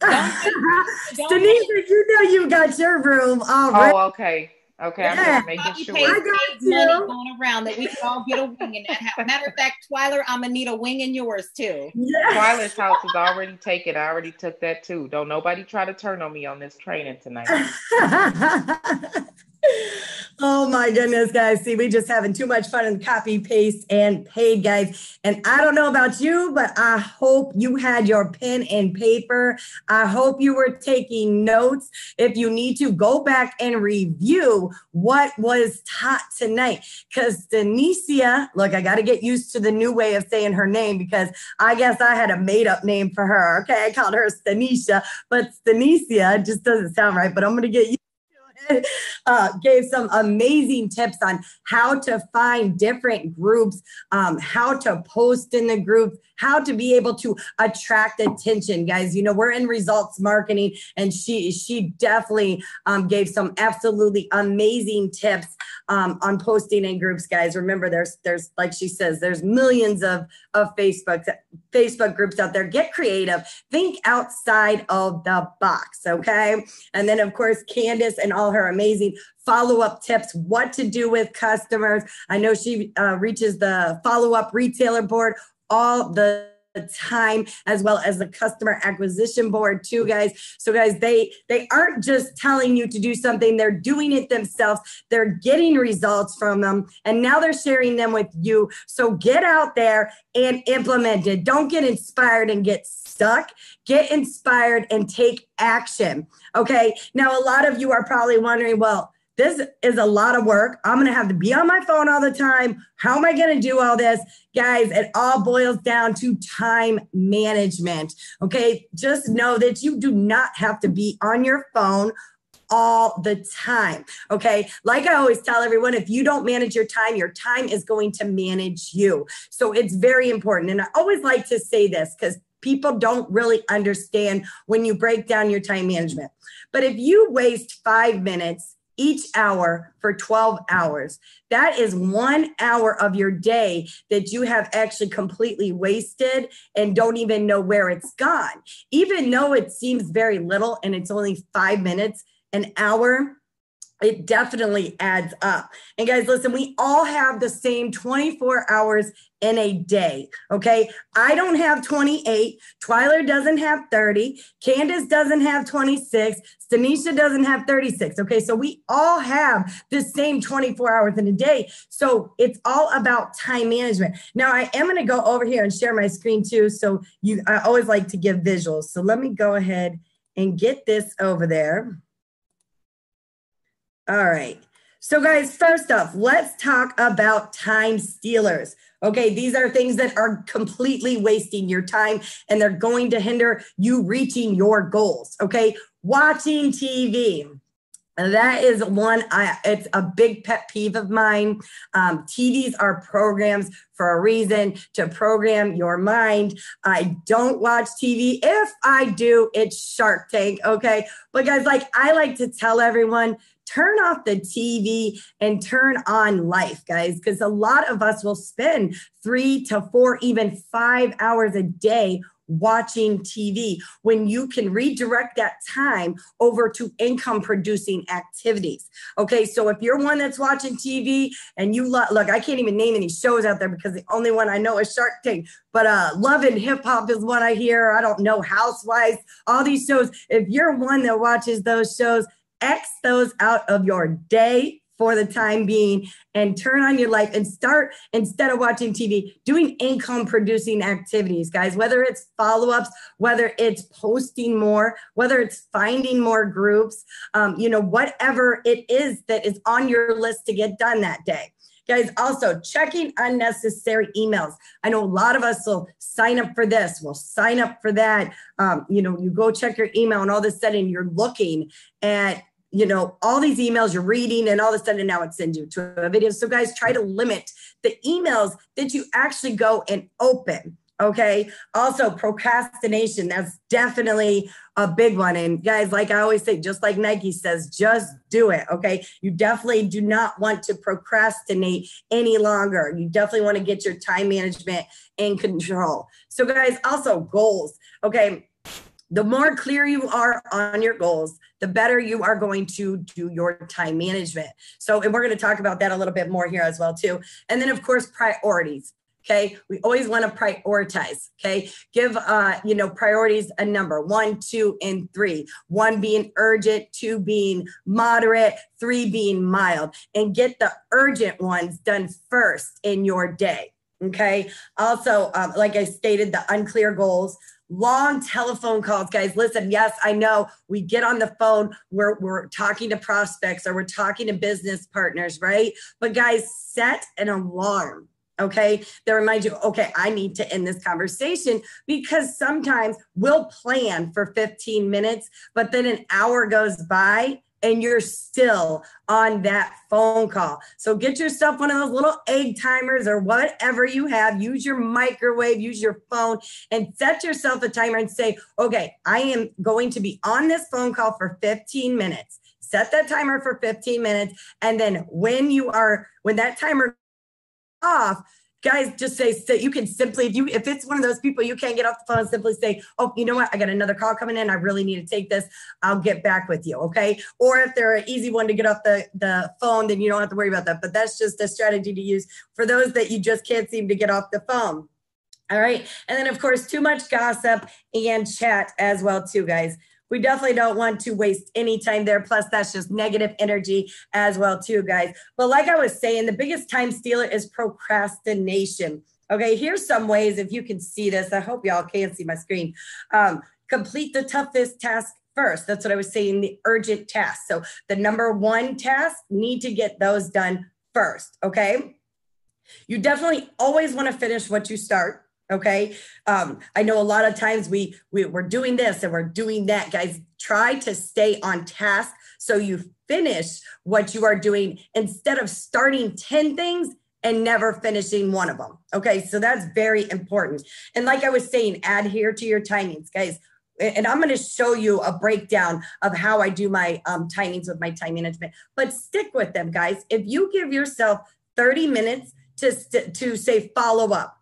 Denise, you know you got your room already. Oh, okay. Okay, yeah. I'm just making sure. I got you. Money going around that we can all get a wing in that house. Matter of fact, Twiler, I'm gonna need a wing in yours too. Yes. Twiler's house is already taken. I already took that too. Don't nobody try to turn on me on this training tonight. Oh my goodness, guys. See, we just having too much fun in copy, paste, and paid, guys. And I don't know about you, but I hope you had your pen and paper. I hope you were taking notes. If you need to, go back and review what was taught tonight. Because Staneia, look, I got to get used to the new way of saying her name because I guess I had a made-up name for her. Okay, I called her Staneia, but Staneia just doesn't sound right, but I'm going to get used. Uh, gave some amazing tips on how to find different groups, um, how to post in the group, how to be able to attract attention, guys. You know, we're in results marketing, and she she definitely um, gave some absolutely amazing tips um, on posting in groups, guys. Remember, there's there's like she says, there's millions of of Facebook Facebook groups out there. Get creative, think outside of the box, okay? And then of course, Candace and all her Her amazing follow-up tips, what to do with customers. I know she uh, reaches the follow-up retailer board all the time, as well as the customer acquisition board too, guys. So guys, they they aren't just telling you to do something. They're doing it themselves. They're getting results from them. And now they're sharing them with you. So get out there and implement it. Don't get inspired and get stuck. Get inspired and take action. Okay. Now, a lot of you are probably wondering, well, this is a lot of work. I'm going to have to be on my phone all the time. How am I going to do all this? Guys, it all boils down to time management. Okay. Just know that you do not have to be on your phone all the time. Okay. Like I always tell everyone, if you don't manage your time, your time is going to manage you. So it's very important. And I always like to say this because people don't really understand when you break down your time management. But if you waste five minutes each hour for twelve hours. That is one hour of your day that you have actually completely wasted and don't even know where it's gone. Even though it seems very little and it's only five minutes, an hour, it definitely adds up. And guys, listen, we all have the same twenty-four hours in a day, okay? I don't have twenty-eight. Twiler doesn't have thirty. Candace doesn't have twenty-six. Staneia doesn't have thirty-six, okay? So we all have the same twenty-four hours in a day. So it's all about time management. Now, I am going to go over here and share my screen too. So you, I always like to give visuals. So let me go ahead and get this over there. All right. So guys, first off, let's talk about time stealers. Okay. These are things that are completely wasting your time and they're going to hinder you reaching your goals. Okay. Watching T V. That is one, I, it's a big pet peeve of mine. Um, T Vs are programs for a reason, to program your mind. I don't watch T V. If I do, it's Shark Tank, okay? But guys, like I like to tell everyone, turn off the T V and turn on life, guys, because a lot of us will spend three to four, even five hours a day watching T V, when you can redirect that time over to income producing activities. Okay, so if you're one that's watching T V and you lo- look, I can't even name any shows out there because the only one I know is Shark Tank, but uh, Love and Hip Hop is one I hear. I don't know, Housewives, all these shows. If you're one that watches those shows, X those out of your day for the time being and turn on your life and start, instead of watching T V, doing income producing activities, guys, whether it's follow-ups, whether it's posting more, whether it's finding more groups, um, you know, whatever it is that is on your list to get done that day. Guys, also checking unnecessary emails. I know a lot of us will sign up for this. We'll sign up for that. Um, you know, you go check your email and all of a sudden you're looking at, you know, all these emails you're reading and all of a sudden now it's send you to a video. So guys, try to limit the emails that you actually go and open. Okay. Also procrastination. That's definitely a big one. And guys, like I always say, just like Nike says, just do it. Okay. You definitely do not want to procrastinate any longer. You definitely want to get your time management in control. So guys, also goals. Okay. The more clear you are on your goals, the better you are going to do your time management. So, and we're going to talk about that a little bit more here as well too. And then of course, priorities. Okay. We always want to prioritize. Okay. Give, uh, you know, priorities a number one, two, and three, one being urgent, two being moderate, three being mild, and get the urgent ones done first in your day. Okay. Also, um, like I stated, the unclear goals, long telephone calls, guys. Listen, yes, I know we get on the phone, we're, we're talking to prospects or we're talking to business partners, right? But guys, set an alarm. Okay. They remind you, okay, I need to end this conversation, because sometimes we'll plan for fifteen minutes, but then an hour goes by and you're still on that phone call. So get yourself one of those little egg timers or whatever you have, use your microwave, use your phone, and set yourself a timer and say, okay, I am going to be on this phone call for fifteen minutes. Set that timer for fifteen minutes. And then when you are, when that timer off, guys, just say, so you can simply, if you, if it's one of those people, you can't get off the phone, simply say, oh, you know what? I got another call coming in. I really need to take this. I'll get back with you. Okay. Or if they're an easy one to get off the, the phone, then you don't have to worry about that. But that's just a strategy to use for those that you just can't seem to get off the phone. All right. And then of course, too much gossip and chat as well too, guys. We definitely don't want to waste any time there. Plus, that's just negative energy as well too, guys. But like I was saying, the biggest time stealer is procrastination. Okay, here's some ways if you can see this. I hope y'all can see my screen. Um, complete the toughest task first. That's what I was saying, the urgent task. So the number one task, need to get those done first, okay? You definitely always want to finish what you start. Okay. Um, I know a lot of times we, we we're doing this and we're doing that, guys. Try to stay on task so you finish what you are doing instead of starting ten things and never finishing one of them. Okay. So that's very important. And like I was saying, adhere to your timings, guys. And I'm going to show you a breakdown of how I do my um, timings with my time management, but stick with them, guys. If you give yourself thirty minutes to, to say follow up,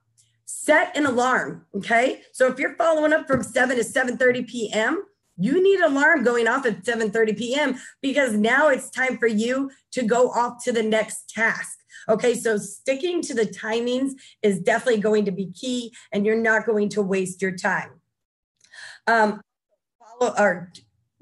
set an alarm, okay? So if you're following up from seven to seven thirty p.m., you need an alarm going off at seven thirty p.m. because now it's time for you to go off to the next task, okay? So sticking to the timings is definitely going to be key, and you're not going to waste your time. Um, follow or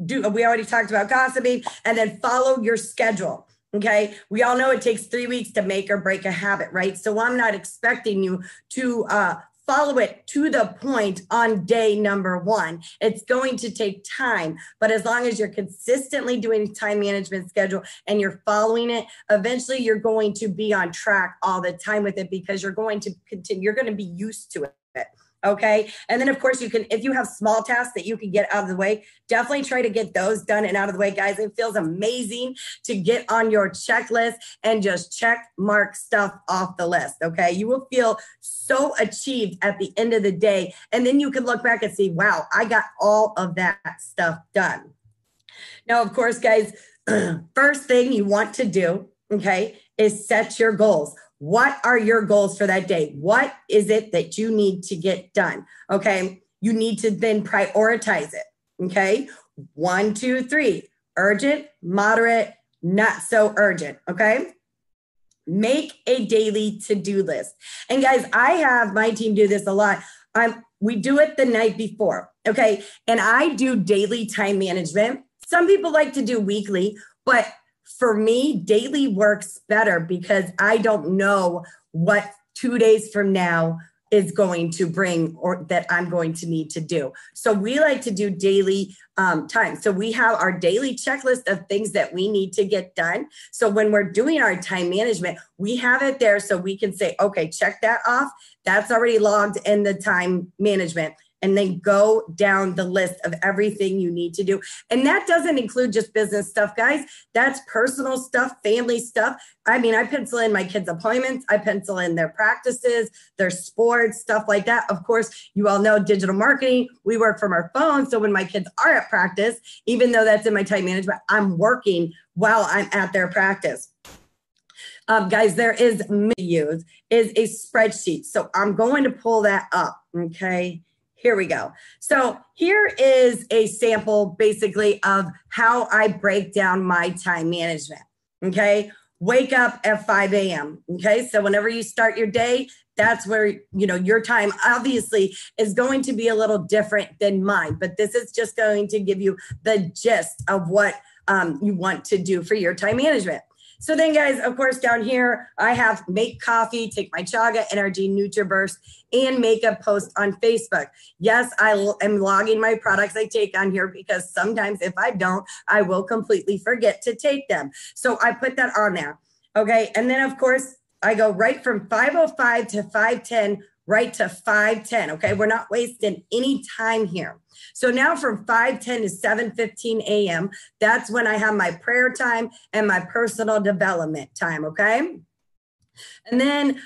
do we already talked about gossiping, and then follow your schedule. Okay. We all know it takes three weeks to make or break a habit, right? So I'm not expecting you to uh, follow it to the point on day number one. It's going to take time, but as long as you're consistently doing time management schedule and you're following it, eventually you're going to be on track all the time with it because you're going to continue, you're going to be used to it. Okay. And then of course you can, if you have small tasks that you can get out of the way, definitely try to get those done and out of the way, guys. It feels amazing to get on your checklist and just check mark stuff off the list. Okay. You will feel so achieved at the end of the day. And then you can look back and see, wow, I got all of that stuff done. Now, of course, guys, first thing you want to do, okay, is set your goals. What are your goals for that day? What is it that you need to get done? Okay. You need to then prioritize it, okay? One, two, three, urgent, moderate, not so urgent, okay? Make a daily to-do list. And guys, I have my team do this a lot. Um, we do it the night before, okay? And I do daily time management. Some people like to do weekly, but for me, daily works better because I don't know what two days from now is going to bring or that I'm going to need to do. So we like to do daily um, time. So we have our daily checklist of things that we need to get done. So when we're doing our time management, we have it there so we can say, okay, check that off. That's already logged in the time management. And then go down the list of everything you need to do. And that doesn't include just business stuff, guys. That's personal stuff, family stuff. I mean, I pencil in my kids' appointments. I pencil in their practices, their sports, stuff like that. Of course, you all know digital marketing. We work from our phones. So when my kids are at practice, even though that's in my time management, I'm working while I'm at their practice. Um, guys, there is use is a spreadsheet. So I'm going to pull that up, okay? Here we go. So here is a sample basically of how I break down my time management, okay? Wake up at five a.m., okay? So whenever you start your day, that's where, you know, your time obviously is going to be a little different than mine, but this is just going to give you the gist of what um, you want to do for your time management. So then, guys, of course, down here, I have make coffee, take my Chaga, N R G, NutraBurst, and make a post on Facebook. Yes, I l- am logging my products I take on here because sometimes if I don't, I will completely forget to take them. So I put that on there, okay? And then, of course, I go right from five oh five to five ten, right to five ten, okay? We're not wasting any time here. So now from five ten to seven fifteen a.m., that's when I have my prayer time and my personal development time, okay? And then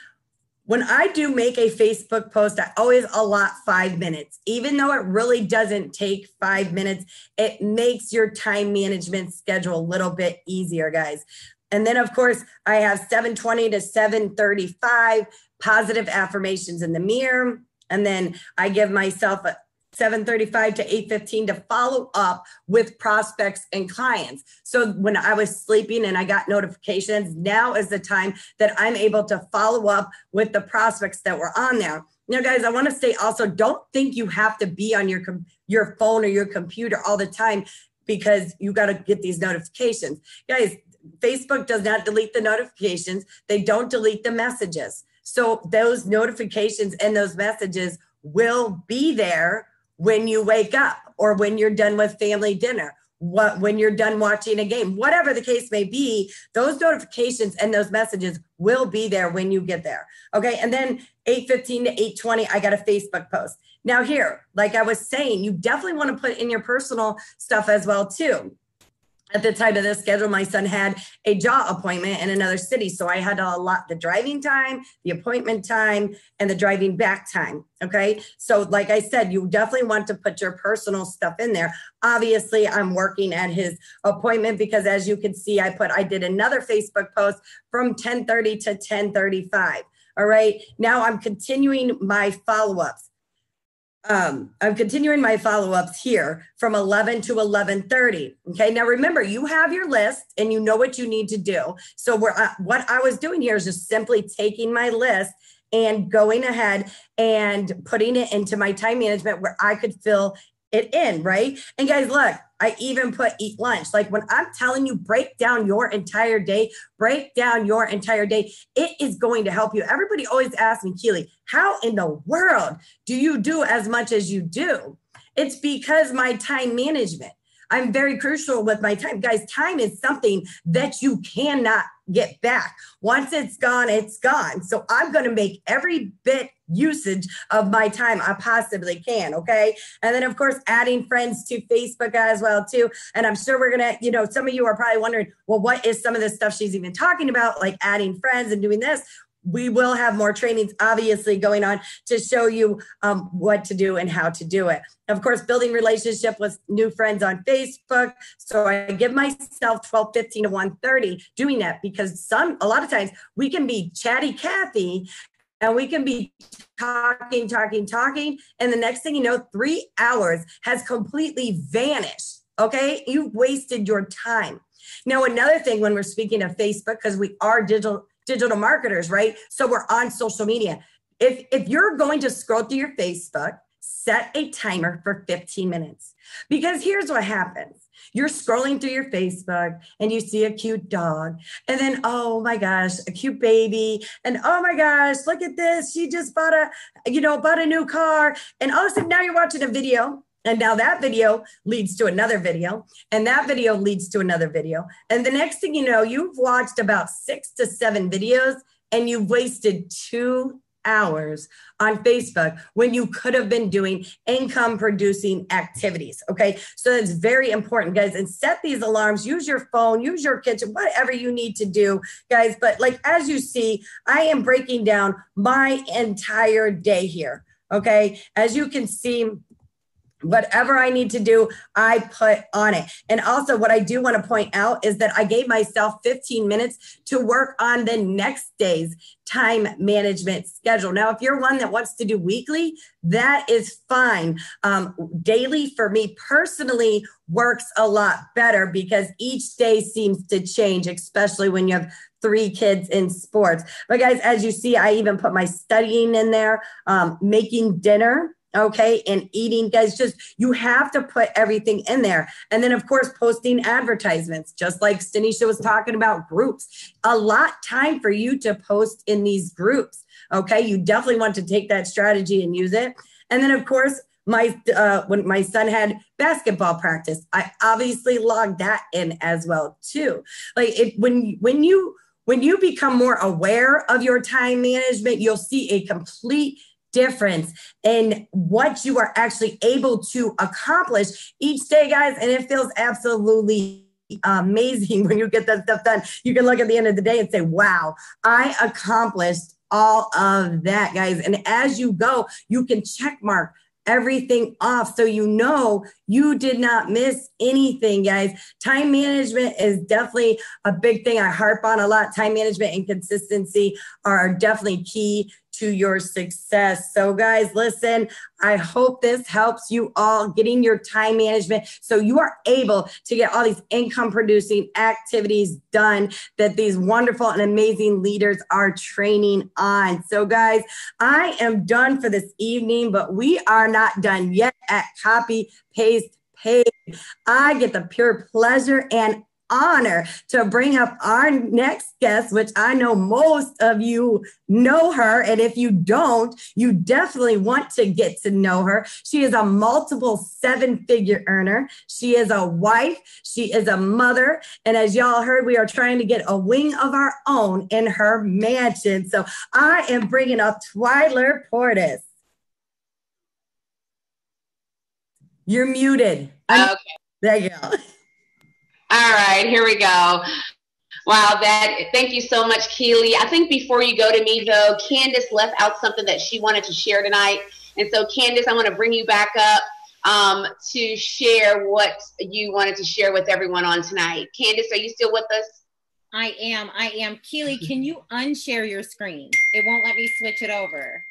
when I do make a Facebook post, I always allot five minutes. Even though it really doesn't take five minutes, it makes your time management schedule a little bit easier, guys. And then, of course, I have seven twenty to seven thirty-five, positive affirmations in the mirror. And then I give myself a seven thirty-five to eight fifteen to follow up with prospects and clients. So when I was sleeping and I got notifications, now is the time that I'm able to follow up with the prospects that were on there. Now, guys, I want to say also, don't think you have to be on your, com- your phone or your computer all the time because you got to get these notifications. Guys, Facebook does not delete the notifications. They don't delete the messages. So those notifications and those messages will be there when you wake up or when you're done with family dinner, what when you're done watching a game, whatever the case may be, those notifications and those messages will be there when you get there. Okay. And then eight fifteen to eight twenty, I got a Facebook post. Now here, like I was saying, you definitely want to put in your personal stuff as well too. At the time of this schedule, my son had a jaw appointment in another city. So I had to allot the driving time, the appointment time, and the driving back time. Okay. So like I said, you definitely want to put your personal stuff in there. Obviously, I'm working at his appointment because as you can see, I put, I did another Facebook post from ten thirty to ten thirty-five. All right. Now I'm continuing my follow-ups. Um, I'm continuing my follow-ups here from eleven to eleven thirty. Okay. Now remember, you have your list and you know what you need to do. So we're, uh, what I was doing here is just simply taking my list and going ahead and putting it into my time management where I could fill it in. Right. And guys, look, I even put eat lunch. Like when I'm telling you, break down your entire day, break down your entire day. It is going to help you. Everybody always asks me, Keely, how in the world do you do as much as you do? It's because my time management. I'm very crucial with my time. Guys, time is something that you cannot get back. Once it's gone, it's gone. So I'm going to make every bit usage of my time I possibly can. Okay. And then of course, adding friends to Facebook as well too. And I'm sure we're going to, you know, some of you are probably wondering, well, what is some of the stuff she's even talking about? Like adding friends and doing this. We will have more trainings obviously going on to show you um, what to do and how to do it. Of course, building relationship with new friends on Facebook. So I give myself twelve fifteen to one thirty doing that because some, a lot of times we can be chatty Kathy And we can be talking, talking, talking. And the next thing you know, three hours has completely vanished. Okay. You've wasted your time. Now, another thing when we're speaking of Facebook, because we are digital digital marketers, right? So we're on social media. If, if you're going to scroll through your Facebook, set a timer for fifteen minutes. Because here's what happens. You're scrolling through your Facebook and you see a cute dog. And then, oh my gosh, a cute baby. And oh my gosh, look at this. She just bought a, you know, bought a new car. And all of a sudden now you're watching a video. And now that video leads to another video, and that video leads to another video. And the next thing you know, you've watched about six to seven videos and you've wasted two hours on Facebook when you could have been doing income producing activities. Okay. So it's very important, guys, and set these alarms, use your phone, use your kitchen, whatever you need to do, guys. But like, as you see, I am breaking down my entire day here. Okay. As you can see, whatever I need to do, I put on it. And also what I do want to point out is that I gave myself fifteen minutes to work on the next day's time management schedule. Now, if you're one that wants to do weekly, that is fine. Um, daily for me personally works a lot better because each day seems to change, especially when you have three kids in sports. But guys, as you see, I even put my studying in there, um, making dinner. Okay. And eating, guys, just, you have to put everything in there. And then of course, posting advertisements, just like Staneia was talking about groups, a lot time for you to post in these groups. Okay. You definitely want to take that strategy and use it. And then of course, my, uh, when my son had basketball practice, I obviously logged that in as well too. Like it, when, when you, when you become more aware of your time management, you'll see a complete difference in what you are actually able to accomplish each day, guys. And it feels absolutely amazing when you get that stuff done. You can look at the end of the day and say, wow, I accomplished all of that, guys. And as you go, you can check mark everything off. So, you know, you did not miss anything, guys. Time management is definitely a big thing I harp on a lot. Time management and consistency are definitely key to your success. So guys, listen, I hope this helps you all getting your time management so you are able to get all these income producing activities done that these wonderful and amazing leaders are training on. So guys, I am done for this evening, but we are not done yet at Copy Paste Paid. I get the pure pleasure and honor to bring up our next guest, which I know most of you know her. And if you don't, you definitely want to get to know her. She is a multiple seven figure earner. She is a wife. She is a mother. And as y'all heard, we are trying to get a wing of our own in her mansion. So I am bringing up Twiler Portis. You're muted. Okay. There you go. All right, here we go. Wow, that, thank you so much, Keely. I think before you go to me, though, Candace left out something that she wanted to share tonight. And so, Candace, I want to bring you back up um, to share what you wanted to share with everyone on tonight. Candace, are you still with us? I am. I am. Keely, can you unshare your screen? It won't let me switch it over.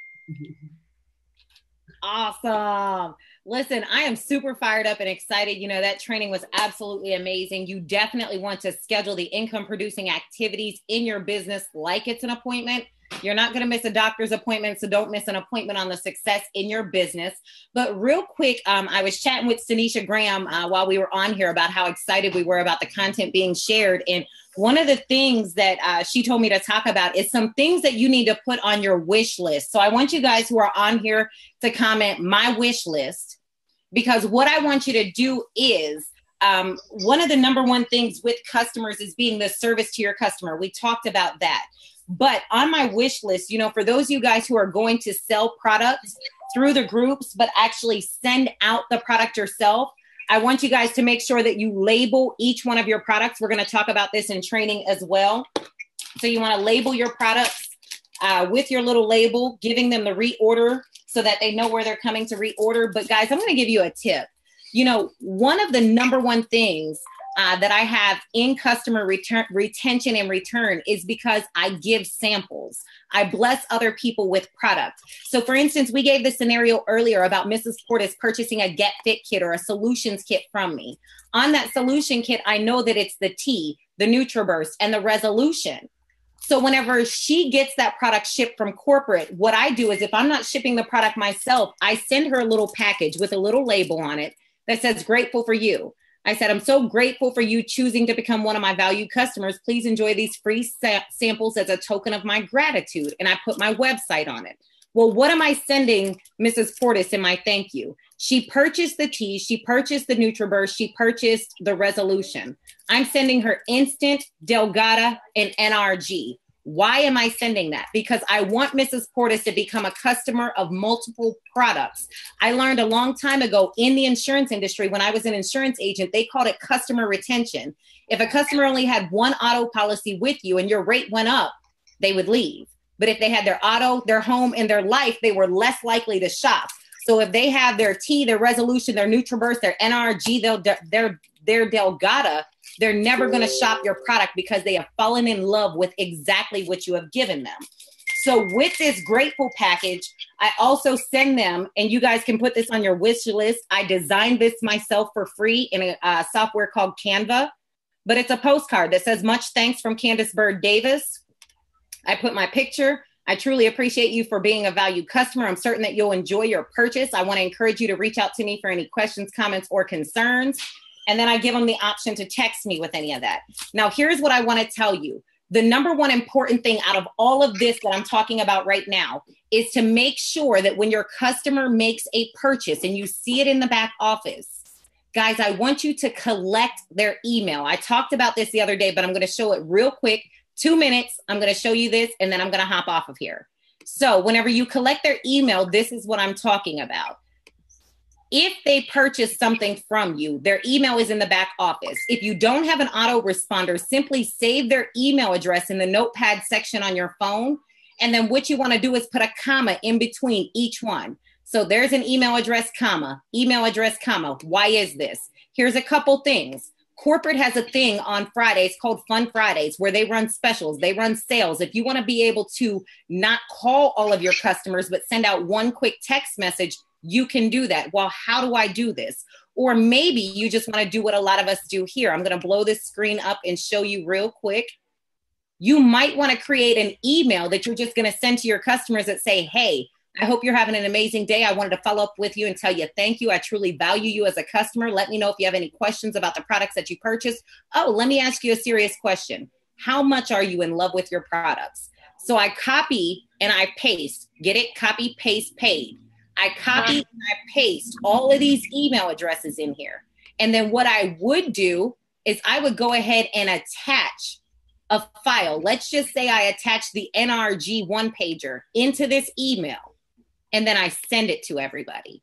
Awesome. Listen, I am super fired up and excited. You know, that training was absolutely amazing. You definitely want to schedule the income producing activities in your business like it's an appointment. You're not going to miss a doctor's appointment, so don't miss an appointment on the success in your business. But real quick, um, I was chatting with Staneia Graham uh, while we were on here about how excited we were about the content being shared. And one of the things that uh, she told me to talk about is some things that you need to put on your wish list. So I want you guys who are on here to comment my wish list, because what I want you to do is um, one of the number one things with customers is being the service to your customer. We talked about that. But on my wish list, you know, for those of you guys who are going to sell products through the groups, but actually send out the product yourself, I want you guys to make sure that you label each one of your products. We're going to talk about this in training as well. So you want to label your products uh, with your little label, giving them the reorder so that they know where they're coming to reorder. But guys, I'm going to give you a tip. You know, one of the number one things uh, that I have in customer return, retention and return is because I give samples. I bless other people with product. So for instance, we gave the scenario earlier about Missus Portis purchasing a Get Fit Kit or a Solutions Kit from me. On that Solution Kit, I know that it's the tea, the NutraBurst, and the Resolution. So whenever she gets that product shipped from corporate, what I do is if I'm not shipping the product myself, I send her a little package with a little label on it that says, grateful for you. I said, I'm so grateful for you choosing to become one of my valued customers. Please enjoy these free sa- samples as a token of my gratitude. And I put my website on it. Well, what am I sending Missus Portis in my thank you? She purchased the tea, she purchased the NutraBurst, she purchased the Resolution. I'm sending her Instant, Delgada, and N R G. Why am I sending that? Because I want Missus Portis to become a customer of multiple products. I learned a long time ago in the insurance industry, when I was an insurance agent, they called it customer retention. If a customer only had one auto policy with you and your rate went up, they would leave. But if they had their auto, their home, and their life, they were less likely to shop. So if they have their tea, their Resolution, their NutraBurst, their N R G, their, their, their Delgada, they're never going to shop your product because they have fallen in love with exactly what you have given them. So with this grateful package, I also send them, and you guys can put this on your wish list. I designed this myself for free in a uh, software called Canva, but it's a postcard that says, much thanks from Candace Byrd Davis. I put my picture. I truly appreciate you for being a valued customer. I'm certain that you'll enjoy your purchase. I want to encourage you to reach out to me for any questions, comments, or concerns. And then I give them the option to text me with any of that. Now, here's what I want to tell you. The number one important thing out of all of this that I'm talking about right now is to make sure that when your customer makes a purchase and you see it in the back office, guys, I want you to collect their email. I talked about this the other day, but I'm going to show it real quick. Two minutes, I'm going to show you this, and then I'm going to hop off of here. So whenever you collect their email, this is what I'm talking about. If they purchase something from you, their email is in the back office. If you don't have an autoresponder, simply save their email address in the notepad section on your phone. And then what you want to do is put a comma in between each one. So there's an email address, comma, email address, comma. Why is this? Here's a couple things. Corporate has a thing on Fridays called Fun Fridays where they run specials, they run sales. If you want to be able to not call all of your customers, but send out one quick text message, you can do that. Well, how do I do this? Or maybe you just want to do what a lot of us do here. I'm going to blow this screen up and show you real quick. You might want to create an email that you're just going to send to your customers that say, hey, I hope you're having an amazing day. I wanted to follow up with you and tell you thank you. I truly value you as a customer. Let me know if you have any questions about the products that you purchased. Oh, let me ask you a serious question. How much are you in love with your products? So I copy and I paste. Get it? Copy, paste, paid. I copy and I paste all of these email addresses in here. And then what I would do is I would go ahead and attach a file. Let's just say I attach the N R G one pager into this email. And then I send it to everybody.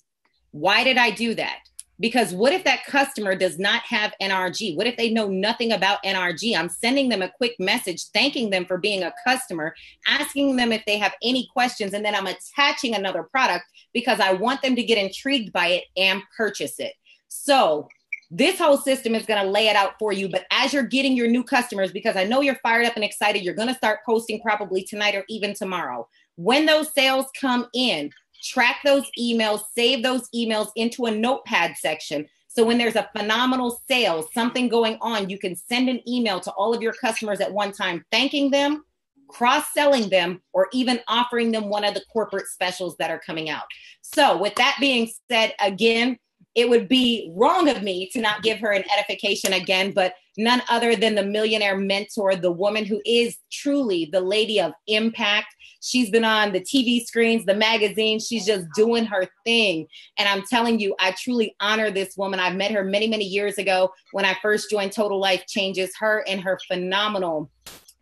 Why did I do that? Because what if that customer does not have N R G? What if they know nothing about N R G? I'm sending them a quick message, thanking them for being a customer, asking them if they have any questions, and then I'm attaching another product because I want them to get intrigued by it and purchase it. So this whole system is going to lay it out for you. But as you're getting your new customers, because I know you're fired up and excited, you're going to start posting probably tonight or even tomorrow. When those sales come in, track those emails, save those emails into a notepad section. So when there's a phenomenal sale, something going on, you can send an email to all of your customers at one time, thanking them, cross-selling them, or even offering them one of the corporate specials that are coming out. So with that being said, again, it would be wrong of me to not give her an edification again, but none other than the millionaire mentor, the woman who is truly the lady of impact. She's been on the T V screens, the magazines. She's just doing her thing. And I'm telling you, I truly honor this woman. I met her many, many years ago when I first joined Total Life Changes. Her and her phenomenal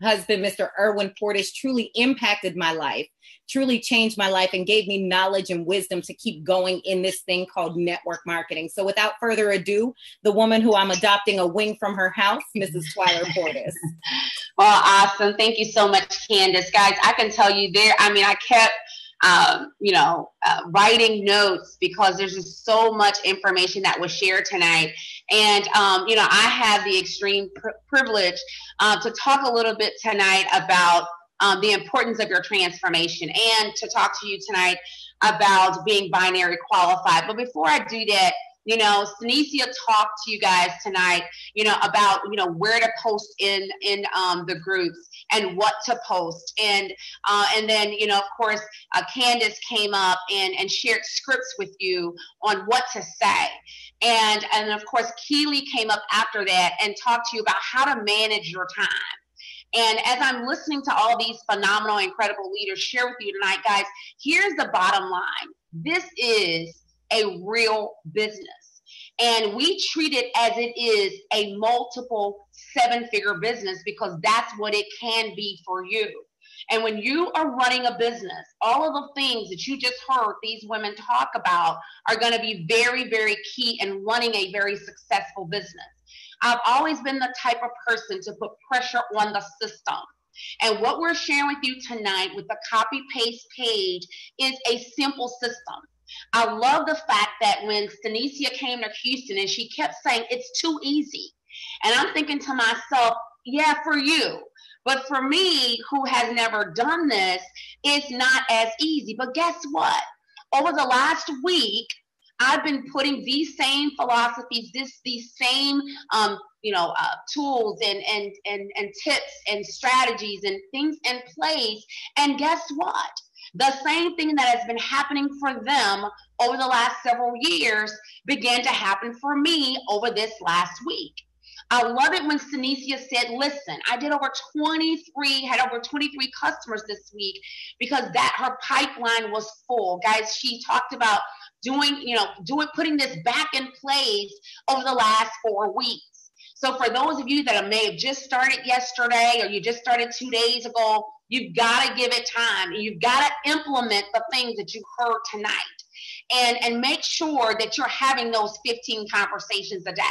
husband, Mister Erwin Portis, truly impacted my life, truly changed my life and gave me knowledge and wisdom to keep going in this thing called network marketing. So without further ado, the woman who I'm adopting a wing from her house, Missus Twiler Portis. Well, awesome. Thank you so much, Candace. Guys, I can tell you there, I mean, I kept um, you know, uh, writing notes, because there's just so much information that was shared tonight. And, um, you know, I have the extreme pr- privilege uh, to talk a little bit tonight about um, the importance of your transformation, and to talk to you tonight about being binary qualified. But before I do that, you know, Staneia talked to you guys tonight, you know, about, you know, where to post in, in um, the groups, and what to post. And, uh, and then, you know, of course, uh, Candace came up and, and shared scripts with you on what to say. And, and of course, Keely came up after that and talked to you about how to manage your time. And as I'm listening to all these phenomenal, incredible leaders share with you tonight, guys, here's the bottom line. This is a real business, and we treat it as it is a multiple seven-figure business, because that's what it can be for you. And when you are running a business, all of the things that you just heard these women talk about are going to be very, very key in running a very successful business. I've always been the type of person to put pressure on the system. And what we're sharing with you tonight with the copy paste page is a simple system. I love the fact that when Staneia came to Houston and she kept saying, it's too easy. And I'm thinking to myself, yeah, for you. But for me, who has never done this, it's not as easy. But guess what? Over the last week, I've been putting these same philosophies, this, these same um, you know, uh, tools and, and, and, and tips and strategies and things in place. And guess what? The same thing that has been happening for them over the last several years began to happen for me over this last week. I love it when Staneia said, listen, I did over twenty-three, had over twenty-three customers this week, because that her pipeline was full. Guys, she talked about doing, you know, doing, putting this back in place over the last four weeks. So for those of you that may have just started yesterday, or you just started two days ago, you've got to give it time. You've got to implement the things that you heard tonight, and, and make sure that you're having those fifteen conversations a day,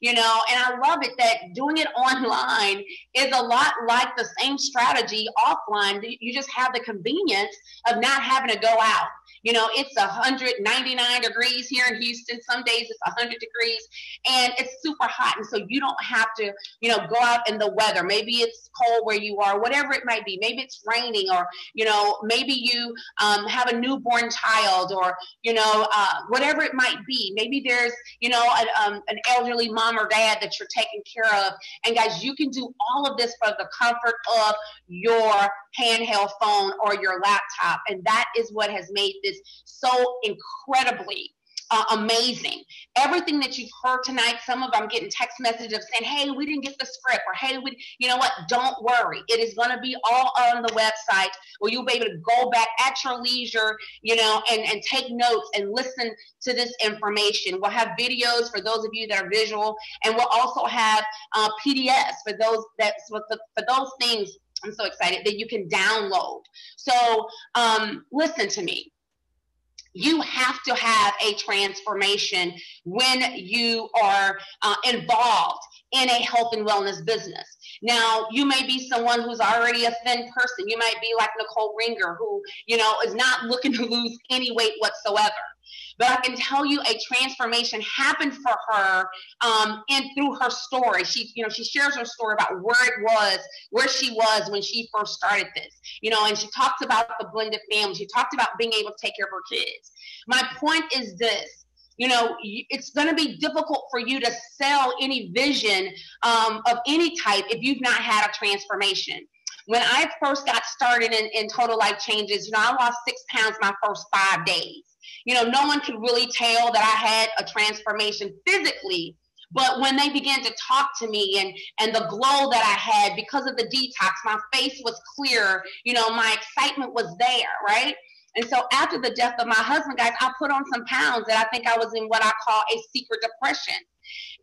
you know. And I love it that doing it online is a lot like the same strategy offline. You just have the convenience of not having to go out. You know, it's one hundred ninety-nine degrees here in Houston. Some days it's one hundred degrees, and it's super hot. And so you don't have to, you know, go out in the weather. Maybe it's cold where you are, whatever it might be. Maybe it's raining, or, you know, maybe you um, have a newborn child, or, you know, uh, whatever it might be. Maybe there's, you know, an, um, an elderly mom or dad that you're taking care of. And guys, you can do all of this from the comfort of your handheld phone or your laptop. And that is what has made this so incredibly uh, amazing. Everything that you've heard tonight, some of them getting text messages saying, hey, we didn't get the script, or hey, we, you know what, don't worry. It is going to be all on the website, where you'll be able to go back at your leisure, you know, and, and take notes and listen to this information. We'll have videos for those of you that are visual, and we'll also have uh, P D Fs for those, that's what the, for those things, I'm so excited, that you can download. So um, listen to me. You have to have a transformation when you are uh, involved in a health and wellness business. Now, you may be someone who's already a thin person. You might be like Nicole Ringer, who, you know, is not looking to lose any weight whatsoever. But I can tell you a transformation happened for her um, and through her story. She, you know, she shares her story about where it was, where she was when she first started this, you know, and she talks about the blended family. She talked about being able to take care of her kids. My point is this. You know, it's going to be difficult for you to sell any vision um, of any type if you've not had a transformation. When I first got started in, in Total Life Changes, you know, I lost six pounds my first five days. You know, no one could really tell that I had a transformation physically. But when they began to talk to me and, and the glow that I had because of the detox, my face was clearer. You know, my excitement was there, right? And so after the death of my husband, guys, I put on some pounds, that I think I was in what I call a secret depression.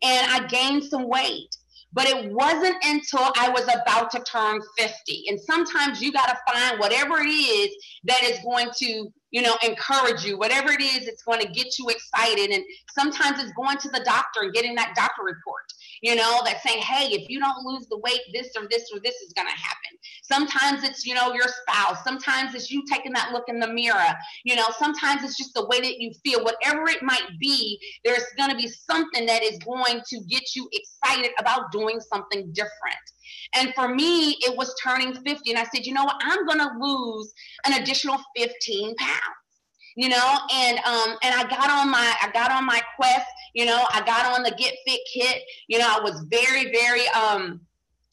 And I gained some weight. But it wasn't until I was about to turn fifty. And sometimes you got to find whatever it is that is going to you know, encourage you, whatever it is, it's going to get you excited. And sometimes it's going to the doctor and getting that doctor report, you know, that's saying, hey, if you don't lose the weight, this or this or this is going to happen. Sometimes it's, you know, your spouse. Sometimes it's you taking that look in the mirror. You know, sometimes it's just the way that you feel, whatever it might be, there's going to be something that is going to get you excited about doing something different. And for me, it was turning fifty. And I said, you know what, I'm going to lose an additional fifteen pounds, you know, and, um, and I got on my, I got on my quest, you know, I got on the Get Fit Kit, you know, I was very, very, um,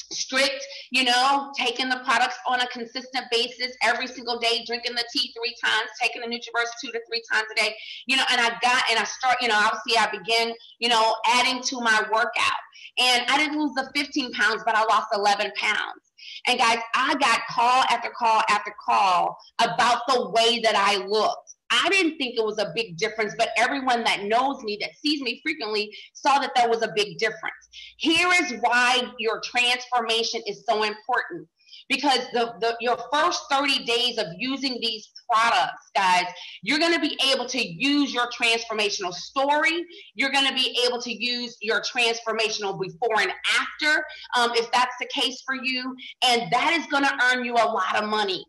strict, you know, taking the products on a consistent basis every single day, drinking the tea three times, taking the NutraBurst two to three times a day, you know, and I got, and I start, you know, obviously I began, you know, adding to my workout, and I didn't lose the fifteen pounds, but I lost eleven pounds. And guys, I got call after call after call about the way that I looked. I didn't think it was a big difference, but everyone that knows me, that sees me frequently, saw that there was a big difference. Here is why your transformation is so important. Because the, the, your first thirty days of using these products, guys, you're going to be able to use your transformational story. You're going to be able to use your transformational before and after, um, if that's the case for you. And that is going to earn you a lot of money.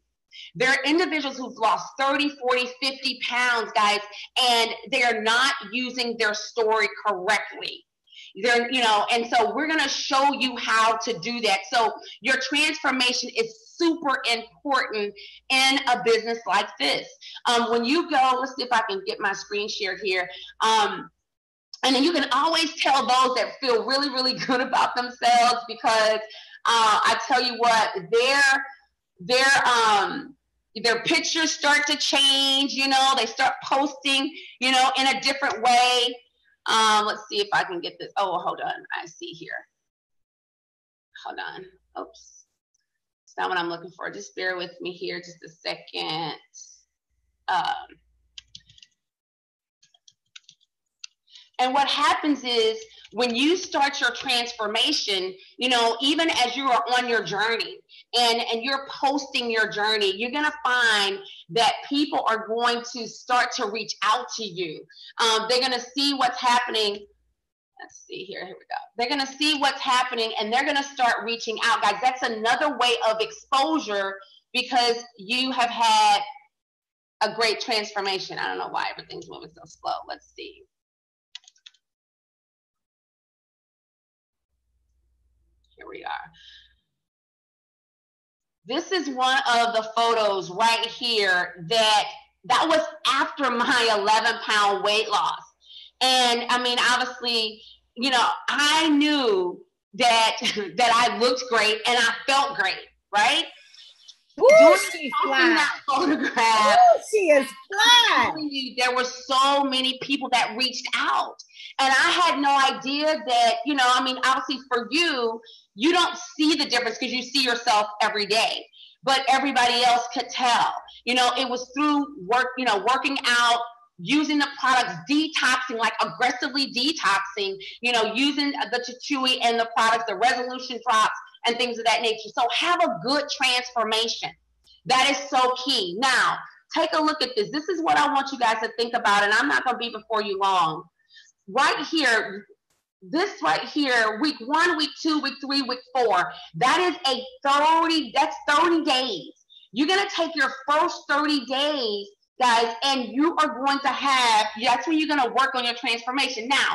There are individuals who've lost thirty, forty, fifty pounds, guys, and they're not using their story correctly. They're, you know, and so we're going to show you how to do that. So your transformation is super important in a business like this. Um, when you go, let's see if I can get my screen share here. Um, and then you can always tell those that feel really, really good about themselves, because uh, I tell you what, they're, their um their pictures start to change, you know, they start posting, you know, in a different way. Um let's see if I can get this. Oh, hold on, I see here, hold on, oops, it's not what I'm looking for, just bear with me here just a second. Um and what happens is, when you start your transformation, you know, even as you are on your journey and, and you're posting your journey, you're going to find that people are going to start to reach out to you. Um, they're going to see what's happening. Let's see here. Here we go. They're going to see what's happening, and they're going to start reaching out. Guys, that's another way of exposure, because you have had a great transformation. I don't know why everything's moving so slow. Let's see. Here we are. This is one of the photos right here that that was after my eleven pound weight loss. And I mean, obviously, you know, I knew that that I looked great and I felt great, right? Ooh, she's fly. That photograph, ooh, she is fly. There were so many people that reached out, and I had no idea that, you know, I mean, obviously for you, you don't see the difference because you see yourself every day, but everybody else could tell, you know, it was through work, you know, working out, using the products, detoxing, like aggressively detoxing, you know, using the Chichui and the products, the resolution drops, and things of that nature. So have a good transformation. That is so key. Now, take a look at this. This is what I want you guys to think about, and I'm not going to be before you long. Right here, this right here, week one, week two, week three, week four, that is a thirty, that's thirty days. You're going to take your first thirty days, guys, and you are going to have, that's when you're going to work on your transformation. Now,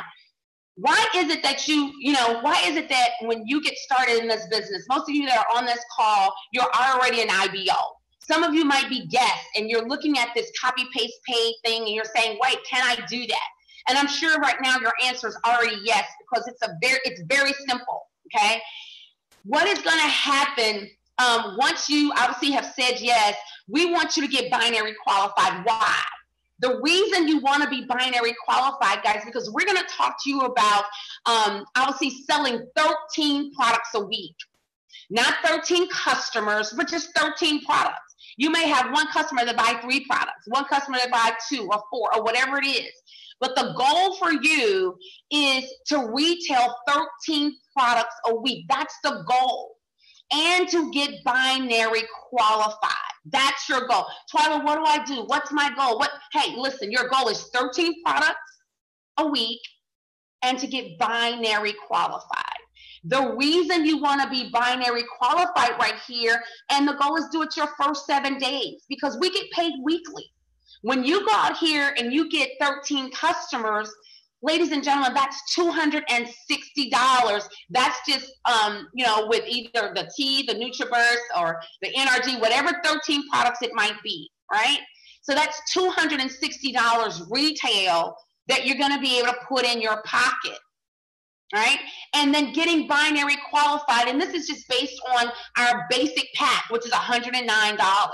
why is it that you, you know, why is it that when you get started in this business, most of you that are on this call, you're already an I B O. Some of you might be guests, and you're looking at this copy paste paid thing, and you're saying, wait, can I do that? And I'm sure right now your answer is already yes, because it's a very, it's very simple, okay? What is going to happen um, once you obviously have said yes, we want you to get binary qualified. Why? The reason you want to be binary qualified, guys, because we're going to talk to you about, um, obviously, selling thirteen products a week. Not thirteen customers, but just thirteen products. You may have one customer that buy three products, one customer that buy two or four or whatever it is. But the goal for you is to retail thirteen products a week. That's the goal. and to get binary qualified. That's your goal. Twyla, what do I do? What's my goal? What? Hey, listen, your goal is thirteen products a week and to get binary qualified. The reason you want to be binary qualified right here, and the goal is do it your first seven days because we get paid weekly. When you go out here and you get thirteen customers, ladies and gentlemen, that's two hundred sixty dollars. That's just, um, you know, with either the tea, the NutraBurst, or the N R G, whatever thirteen products it might be, right? So that's two hundred sixty dollars retail that you're going to be able to put in your pocket, right? And then getting binary qualified, and this is just based on our basic pack, which is one hundred nine dollars.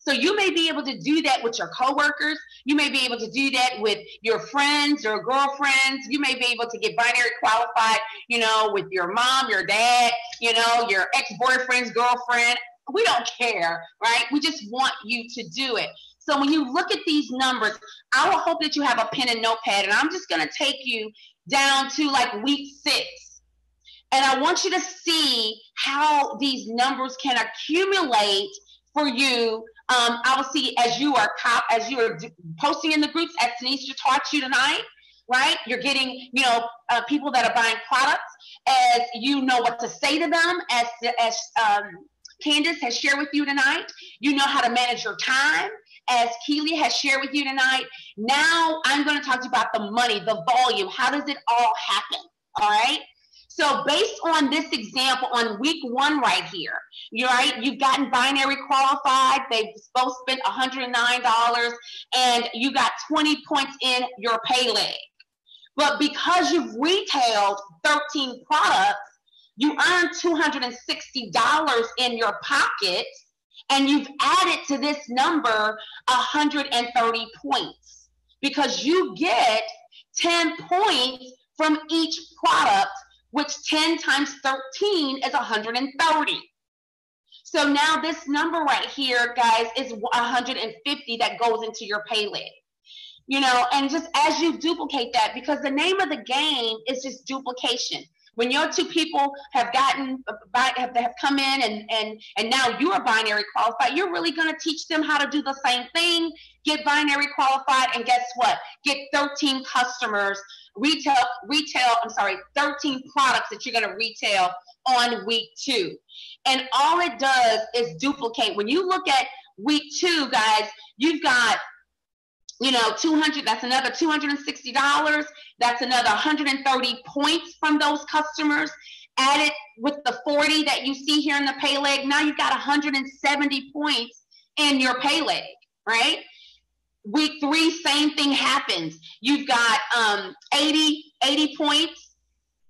So you may be able to do that with your coworkers. You may be able to do that with your friends, your girlfriends. You may be able to get binary qualified, you know, with your mom, your dad, you know, your ex-boyfriend's girlfriend. We don't care, right? We just want you to do it. So when you look at these numbers, I will hope that you have a pen and notepad, and I'm just going to take you down to like week six. And I want you to see how these numbers can accumulate for you. Um, I will see as you are cop, as you are posting in the groups, as Tanisha taught you tonight, right? You're getting, you know, uh, people that are buying products, as you know what to say to them, as, as um, Candace has shared with you tonight. You know how to manage your time, as Keely has shared with you tonight. Now I'm going to talk to you about the money, the volume. How does it all happen, all right? So based on this example on week one right here, you're right, you've gotten binary qualified, they've both spent one hundred nine dollars, and you got twenty points in your pay leg. But because you've retailed thirteen products, you earned two hundred sixty dollars in your pocket, and you've added to this number one hundred thirty points because you get ten points from each product, which ten times thirteen is one hundred thirty. So now this number right here, guys, is one hundred fifty that goes into your pay leg. You know, and just as you duplicate that, because the name of the game is just duplication. When your two people have gotten, have come in and, and, and now you are binary qualified, you're really going to teach them how to do the same thing, get binary qualified, and guess what? Get thirteen customers, retail, retail, I'm sorry, thirteen products that you're going to retail on week two. And all it does is duplicate. When you look at week two, guys, you've got, you know, two hundred, that's another two hundred sixty dollars. That's another one hundred thirty points from those customers. Added with the forty that you see here in the pay leg, now you've got one hundred seventy points in your pay leg, right? Week three, same thing happens. You've got um, eighty, eighty points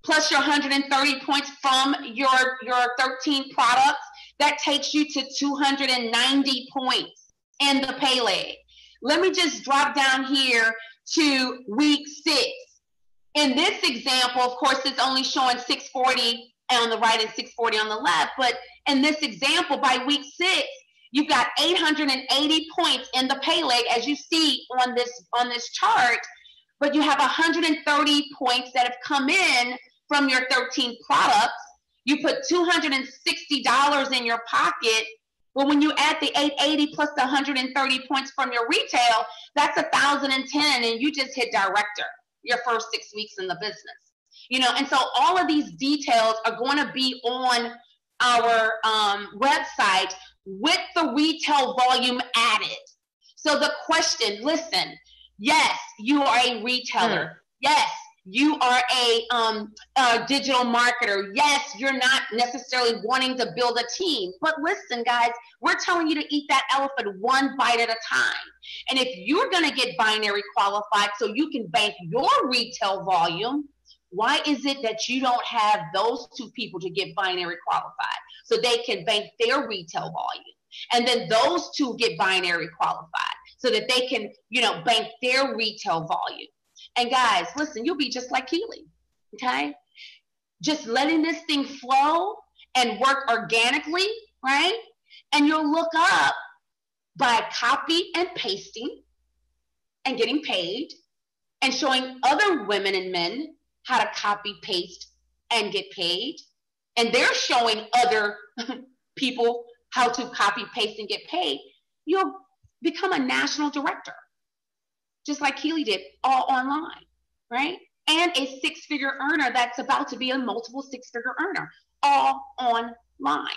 plus your one hundred thirty points from your, your thirteen products. That takes you to two hundred ninety points in the pay leg. Let me just drop down here to week six. In this example, of course, it's only showing six forty on the right and six forty on the left. But in this example, by week six, you've got eight hundred eighty points in the pay leg, as you see on this, on this chart. But you have one hundred thirty points that have come in from your thirteen products. You put two hundred sixty dollars in your pocket. Well, when you add the eight eighty plus the one hundred thirty points from your retail, that's one thousand ten, and you just hit director your first six weeks in the business. You know, and so all of these details are going to be on our um, website with the retail volume added. So the question, listen, yes, you are a retailer. Mm. Yes, you are a, um, a digital marketer. Yes, you're not necessarily wanting to build a team. But listen, guys, we're telling you to eat that elephant one bite at a time. And if you're going to get binary qualified so you can bank your retail volume, why is it that you don't have those two people to get binary qualified so they can bank their retail volume? And then those two get binary qualified so that they can, you know, bank their retail volume. And guys, listen, you'll be just like Keely, okay? Just letting this thing flow and work organically, right? And you'll look up by copy and pasting and getting paid and showing other women and men how to copy, paste, and get paid. and they're showing other people how to copy, paste, and get paid, you'll become a national director, just like Keely did, all online, right? And a six-figure earner that's about to be a multiple six-figure earner, all online.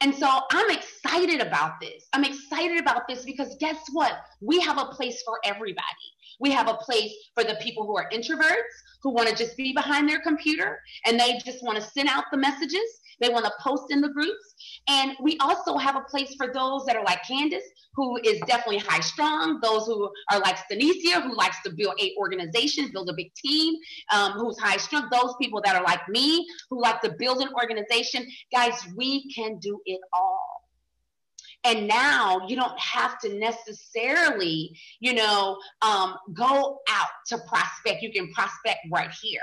And so I'm excited about this. I'm excited about this because guess what? We have a place for everybody. We have a place for the people who are introverts, who want to just be behind their computer, and they just want to send out the messages. They want to post in the groups. And we also have a place for those that are like Candace, who is definitely high strung, those who are like Staneia, who likes to build a organization, build a big team, um, who's high strung, those people that are like me, who like to build an organization. Guys, we can do it all. And now you don't have to necessarily, you know, um, go out to prospect. You can prospect right here.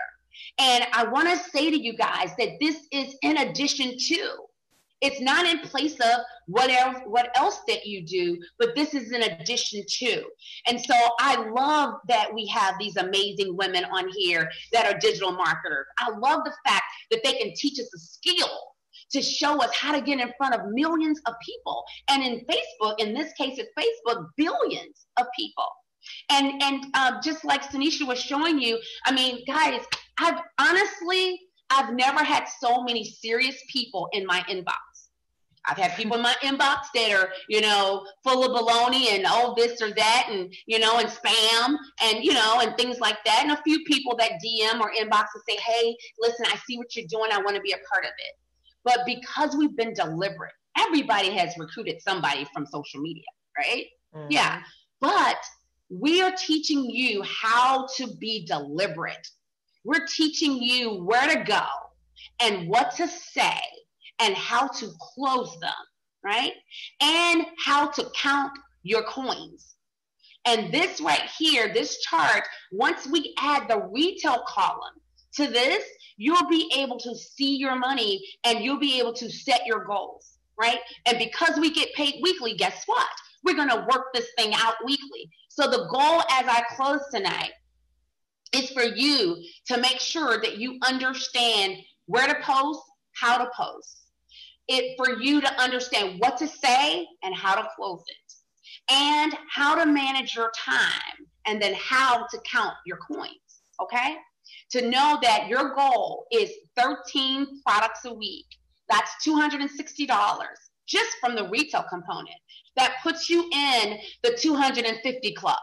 And I want to say to you guys that this is in addition to. It's not in place of what else, what else that you do, but this is in addition to. And so I love that we have these amazing women on here that are digital marketers. I love the fact that they can teach us a skill to show us how to get in front of millions of people. And in Facebook, in this case, it's Facebook, billions of people. And, and uh, just like Staneia was showing you, I mean, guys, I've honestly, I've never had so many serious people in my inbox. I've had people in my inbox that are, you know, full of baloney and oh, this or that, and, you know, and spam and, you know, and things like that. And a few people that D M or inbox and say, hey, listen, I see what you're doing. I want to be a part of it. But because we've been deliberate, everybody has recruited somebody from social media, right? Mm-hmm. Yeah. But we are teaching you how to be deliberate. We're teaching you where to go and what to say and how to close them, right? And how to count your coins. And this right here, this chart, once we add the retail column to this, you'll be able to see your money and you'll be able to set your goals, right? And because we get paid weekly, guess what? We're going to work this thing out weekly. So the goal as I close tonight is for you to make sure that you understand where to post, how to post. It for you to understand what to say and how to close it, and how to manage your time, and then how to count your coins, okay? To know that your goal is thirteen products a week. That's two hundred sixty dollars just from the retail component. That puts you in the two hundred fifty club,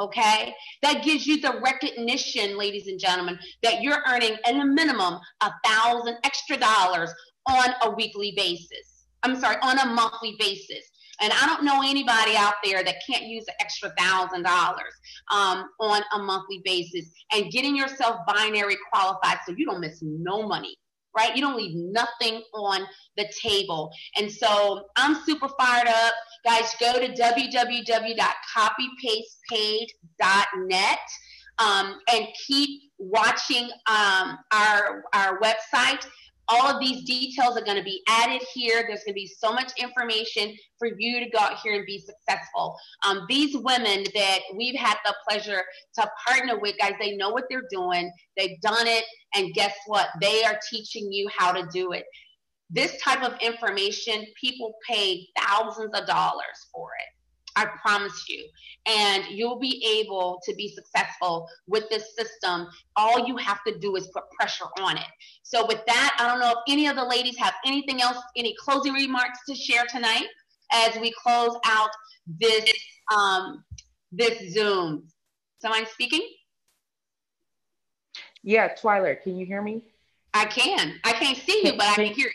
okay? That gives you the recognition, ladies and gentlemen, that you're earning at a minimum a thousand extra dollars on a weekly basis. I'm sorry, on a monthly basis. And I don't know anybody out there that can't use an extra thousand dollars um, on a monthly basis, and getting yourself binary qualified so you don't miss no money, right? You don't leave nothing on the table. And so I'm super fired up. Guys, go to w w w dot copy paste paid dot net um, and keep watching um, our, our website. All of these details are going to be added here. There's going to be so much information for you to go out here and be successful. Um, these women that we've had the pleasure to partner with, guys, they know what they're doing. They've done it. And guess what? They are teaching you how to do it. This type of information, people pay thousands of dollars for it. I promise you. And you'll be able to be successful with this system. All you have to do is put pressure on it. So with that, I don't know if any of the ladies have anything else, any closing remarks to share tonight as we close out this, um, this Zoom. Somebody speaking? Yeah, Twiler, can you hear me? I can. I can't see you, but I can hear you.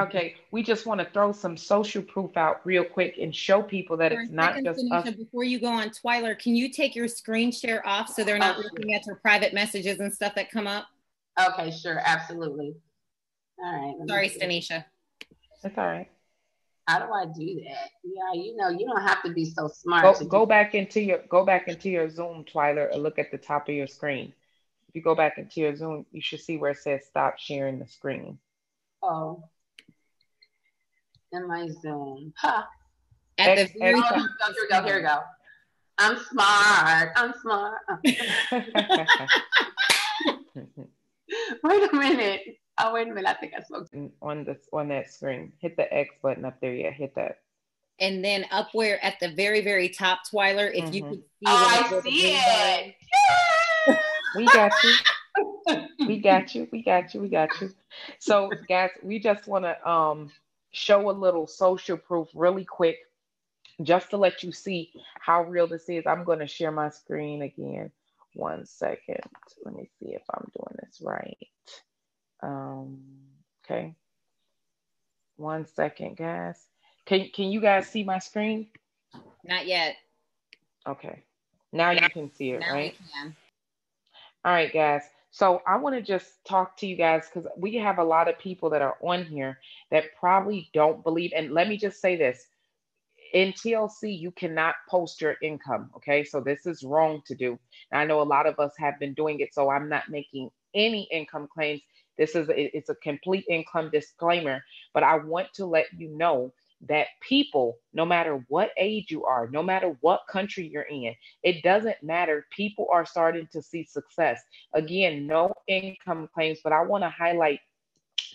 Okay, we just want to throw some social proof out real quick and show people that it's not just us. Before you go on, Twiler, can you take your screen share off so they're not looking at your private messages and stuff that come up? Okay, sure, absolutely. All right. Sorry, Staneia. That's all right. How do I do that? Yeah, you know, you don't have to be so smart. Go, go back into your go back into your Zoom, Twiler, and look at the top of your screen. If you go back into your Zoom, you should see where it says "Stop sharing the screen." Oh. In my Zoom. Huh. At the oh, no, here we go, here we go. I'm smart. I'm smart. Wait a minute. Oh, wait a minute. I think I spoke to- on this on that screen. Hit the X button up there. Yeah, hit that. And then up where at the very, very top, Twiler, if mm-hmm. you could see. Oh, I see it. Yeah. We got you. We got you. We got you. We got you. So, guys, we just want to um, show a little social proof really quick, just to let you see how real this is. I'm going to share my screen again. One second. Let me see if I'm doing this right. Um, okay. One second, guys. Can can you guys see my screen? Not yet. Okay. Now you can see it, now right? Can. All right, guys. So I want to just talk to you guys because we have a lot of people that are on here that probably don't believe. And let me just say this. In T L C, you cannot post your income, okay? So this is wrong to do. And I know a lot of us have been doing it, so I'm not making any income claims. This is a, it's a complete income disclaimer, but I want to let you know that people, no matter what age you are, no matter what country you're in, it doesn't matter. People are starting to see success. Again, no income claims, but I want to highlight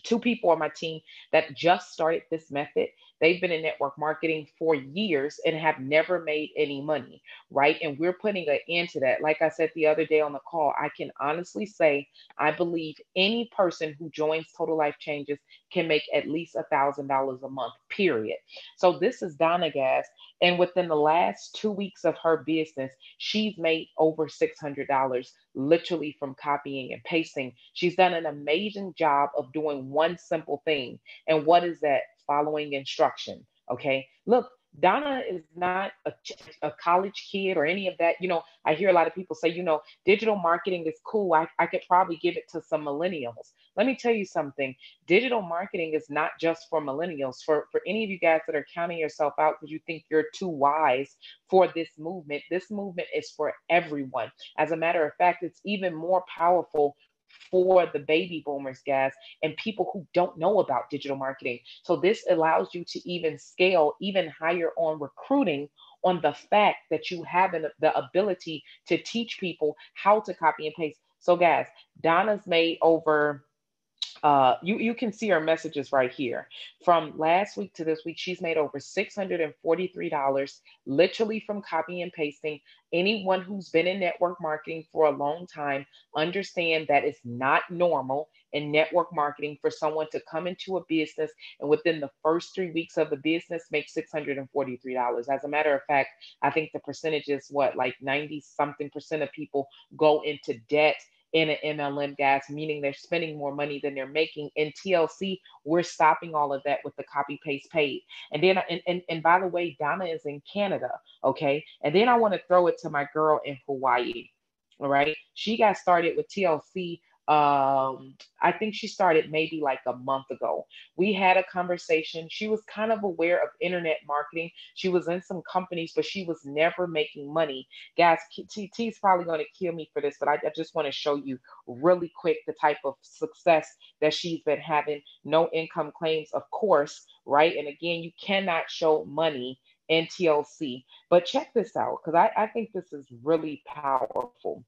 two people on my team that just started this method. They've been in network marketing for years and have never made any money, right? And we're putting an end to that. Like I said the other day on the call, I can honestly say I believe any person who joins Total Life Changes can make at least one thousand dollars a month, period. So this is Donna Gass. And within the last two weeks of her business, she's made over six hundred dollars literally from copying and pasting. She's done an amazing job of doing one simple thing. And what is that? Following instruction. Okay. Look, Donna is not a, a college kid or any of that. You know, I hear a lot of people say, you know, digital marketing is cool. I, I could probably give it to some millennials. Let me tell you something. Digital marketing is not just for millennials. For, for any of you guys that are counting yourself out because you think you're too wise for this movement, this movement is for everyone. As a matter of fact, it's even more powerful for the baby boomers, guys, and people who don't know about digital marketing. So this allows you to even scale even higher on recruiting on the fact that you have an, the ability to teach people how to copy and paste. So guys, Donna's made over, uh, you, you can see her messages right here. From last week to this week, she's made over six hundred forty-three dollars literally from copy and pasting. Anyone who's been in network marketing for a long time understand that it's not normal in network marketing for someone to come into a business and within the first three weeks of the business make six hundred forty-three dollars. As a matter of fact, I think the percentage is what, like ninety something percent of people go into debt in an M L M, guys, meaning they're spending more money than they're making. In T L C, we're stopping all of that with the copy paste paid. And then, and, and, and by the way, Donna is in Canada, okay? And then I want to throw it to my girl in Hawaii, all right? She got started with T L C. Um, I think she started maybe like a month ago. We had a conversation. She was kind of aware of internet marketing. She was in some companies, but she was never making money. Guys, T T is probably going to kill me for this, but I, I just want to show you really quick the type of success that she's been having. No income claims, of course, right? And again, you cannot show money in T L C, but check this out because I, I think this is really powerful.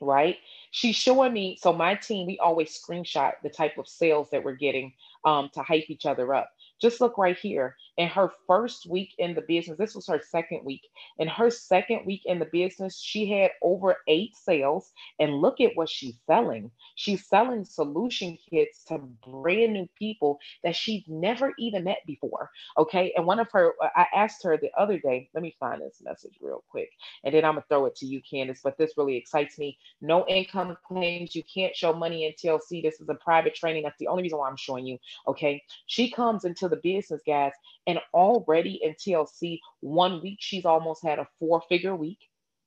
Right? She's showing me. So my team, we always screenshot the type of sales that we're getting um, to hype each other up. Just look right here. In her first week in the business, this was her second week. In her second week in the business, she had over eight sales. And look at what she's selling. She's selling solution kits to brand new people that she's never even met before. Okay. And one of her, I asked her the other day, let me find this message real quick. And then I'm going to throw it to you, Candace, but this really excites me. No income claims. You can't show money in T L C. This is a private training. That's the only reason why I'm showing you. Okay. She comes into the business, guys. And already in T L C, one week, she's almost had a four-figure week.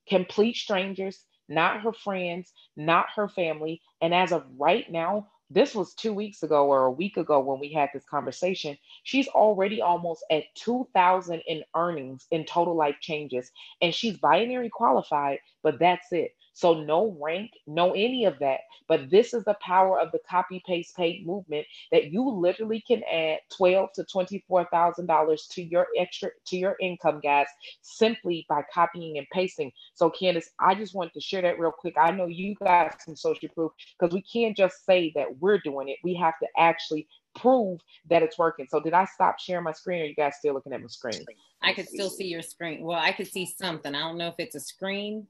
Complete strangers, not her friends, not her family. And as of right now, this was two weeks ago or a week ago when we had this conversation, she's already almost at two thousand in earnings in Total Life Changes. And she's binary qualified, but that's it. So no rank, no any of that. But this is the power of the copy paste paid movement, that you literally can add twelve thousand to twenty-four thousand dollars to your extra, to your income, guys, simply by copying and pasting. So Candace, I just wanted to share that real quick. I know you got some social proof, because we can't just say that we're doing it. We have to actually prove that it's working. So did I stop sharing my screen, or are you guys still looking at my screen? I could still see your screen. Well, I could see something. I don't know if it's a screen.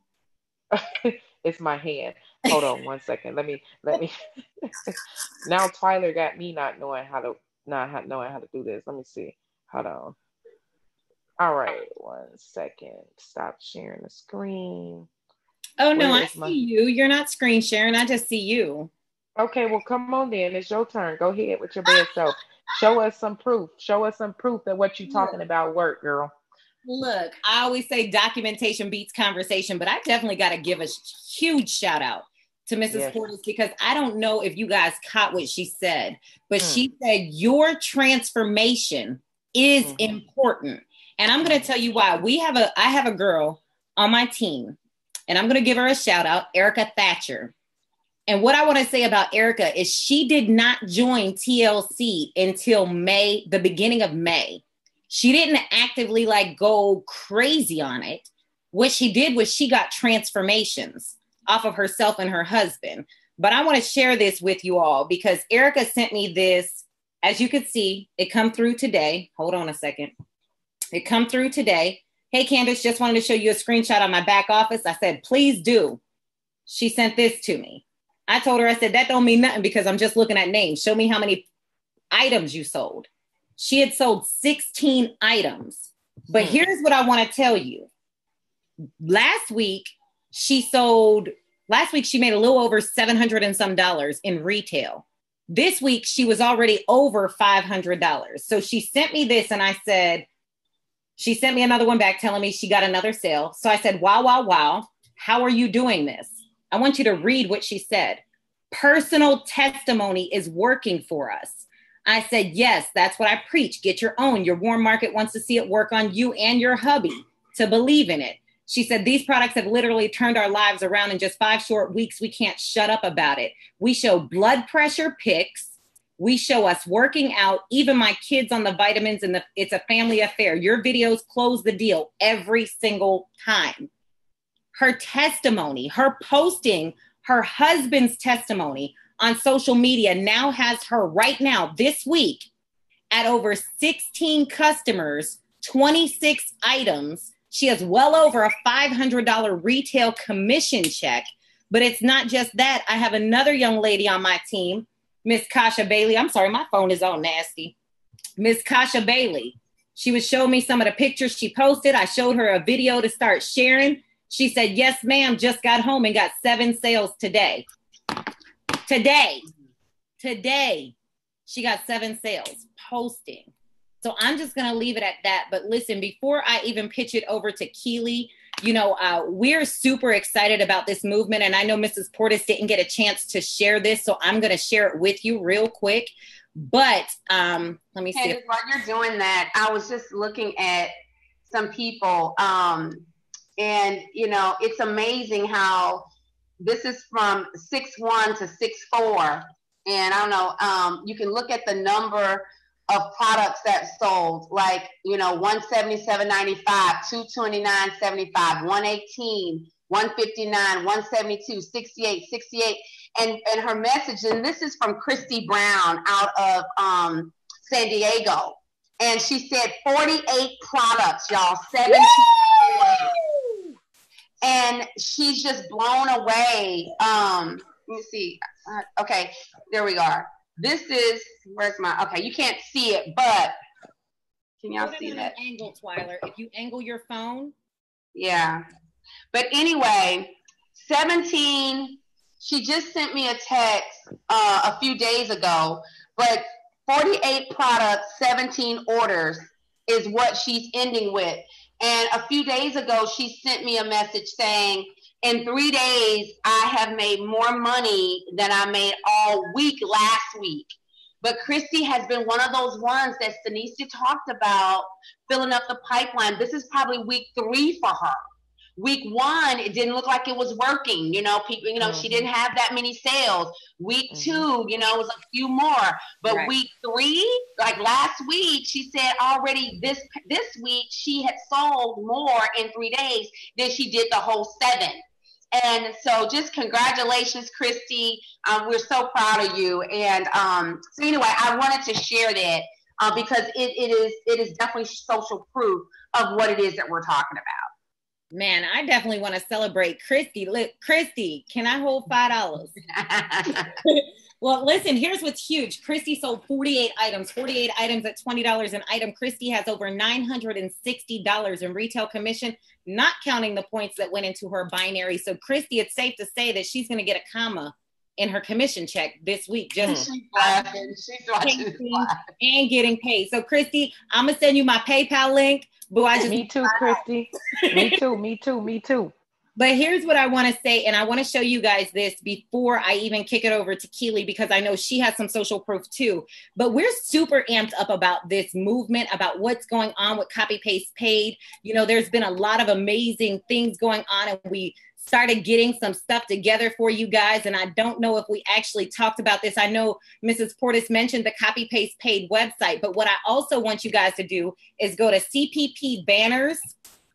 It's my hand. Hold on one second. Let me, let me. Now Twiler got me not knowing how to, not knowing how to do this. Let me see. Hold on. All right. One second. Stop sharing the screen. Oh no, I see you. You're not screen sharing. I just see you. Okay, well, come on then. It's your turn. Go ahead with your best self. Show us some proof. Show us some proof that what you're talking about work, girl. Look, I always say documentation beats conversation, but I definitely got to give a huge shout out to Missus Yes. Portis, because I don't know if you guys caught what she said, but mm. she said your transformation is mm-hmm. important. And I'm going to tell you why. We have a, I have a girl on my team, and I'm going to give her a shout out, Erica Thatcher. And what I want to say about Erica is she did not join T L C until May, the beginning of May. She didn't actively like go crazy on it. What she did was she got transformations off of herself and her husband. But I want to share this with you all, because Erica sent me this, as you could see, it come through today. Hold on a second. It come through today. Hey, Candace, just wanted to show you a screenshot on my back office. I said, please do. She sent this to me. I told her, I said, that don't mean nothing because I'm just looking at names. Show me how many items you sold. She had sold sixteen items. But here's what I want to tell you. Last week, she sold, last week, she made a little over seven hundred and some dollars in retail. This week, she was already over five hundred dollars. So she sent me this, and I said, she sent me another one back telling me she got another sale. So I said, wow, wow, wow. How are you doing this? I want you to read what she said. Personal testimony is working for us. I said, yes, that's what I preach. Get your own. Your warm market wants to see it work on you and your hubby to believe in it. She said, these products have literally turned our lives around in just five short weeks. We can't shut up about it. We show blood pressure pics. We show us working out, even my kids on the vitamins, and the, it's a family affair. Your videos close the deal every single time. Her testimony, her posting, her husband's testimony on social media now has her right now this week at over sixteen customers, twenty-six items. She has well over a five hundred dollars retail commission check, but it's not just that. I have another young lady on my team, Miss Kasha Bailey. I'm sorry, my phone is all nasty. Miss Kasha Bailey. She was showing me some of the pictures she posted. I showed her a video to start sharing. She said, yes, ma'am, just got home and got seven sales today. Today, today, she got seven sales posting. So I'm just going to leave it at that. But listen, before I even pitch it over to Keely, you know, uh, we're super excited about this movement. And I know Missus Portis didn't get a chance to share this, so I'm going to share it with you real quick. But um, let me hey, see. If- while you're doing that, I was just looking at some people. Um, And, you know, it's amazing how this is from six one to six four. And I don't know, um, you can look at the number of products that sold, like, you know, one seventy-seven ninety-five, two twenty-nine seventy-five, one eighteen, one fifty-nine, one seventy-two, sixty-eight, sixty-eight. And, and her message, and this is from Christy Brown out of um, San Diego. And she said forty-eight products, y'all, seventeen. Yay! And she's just blown away. Um, let me see. Uh, okay, there we are. This is, where's my, okay, you can't see it, but can y'all see that? Angle, Twiler, if you angle your phone. Yeah. But anyway, seventeen, she just sent me a text uh, a few days ago, but forty-eight products, seventeen orders is what she's ending with. And a few days ago, she sent me a message saying, in three days, I have made more money than I made all week last week. But Christy has been one of those ones that Staneia talked about, filling up the pipeline. This is probably week three for her. Week one, it didn't look like it was working. You know, people, you know, mm-hmm. she didn't have that many sales. Week mm-hmm. two, you know, it was a few more. But right. week three, like last week, she said already this this week she had sold more in three days than she did the whole seven. And so just congratulations, Christy. Um, we're so proud of you. And um, so anyway, I wanted to share that uh, because it, it is it is definitely social proof of what it is that we're talking about. Man, I definitely want to celebrate Christy. Look, Christy, can I hold five dollars? Well, listen, here's what's huge. Christy sold forty-eight items, forty-eight items at twenty dollars an item. Christy has over nine hundred sixty dollars in retail commission, not counting the points that went into her binary. So Christy, it's safe to say that she's going to get a comma in her commission check this week. Just she's laughing. She's watching and getting paid. So Christy, I'm going to send you my PayPal link. Boo, I just me too, Christy. me too, me too, me too. But here's what I want to say, and I want to show you guys this before I even kick it over to Keely, because I know she has some social proof too. But we're super amped up about this movement, about what's going on with Copy Paste Paid. You know, there's been a lot of amazing things going on, and we started getting some stuff together for you guys. And I don't know if we actually talked about this. I know Missus Portis mentioned the Copy Paste Paid website, but what I also want you guys to do is go to c p p banners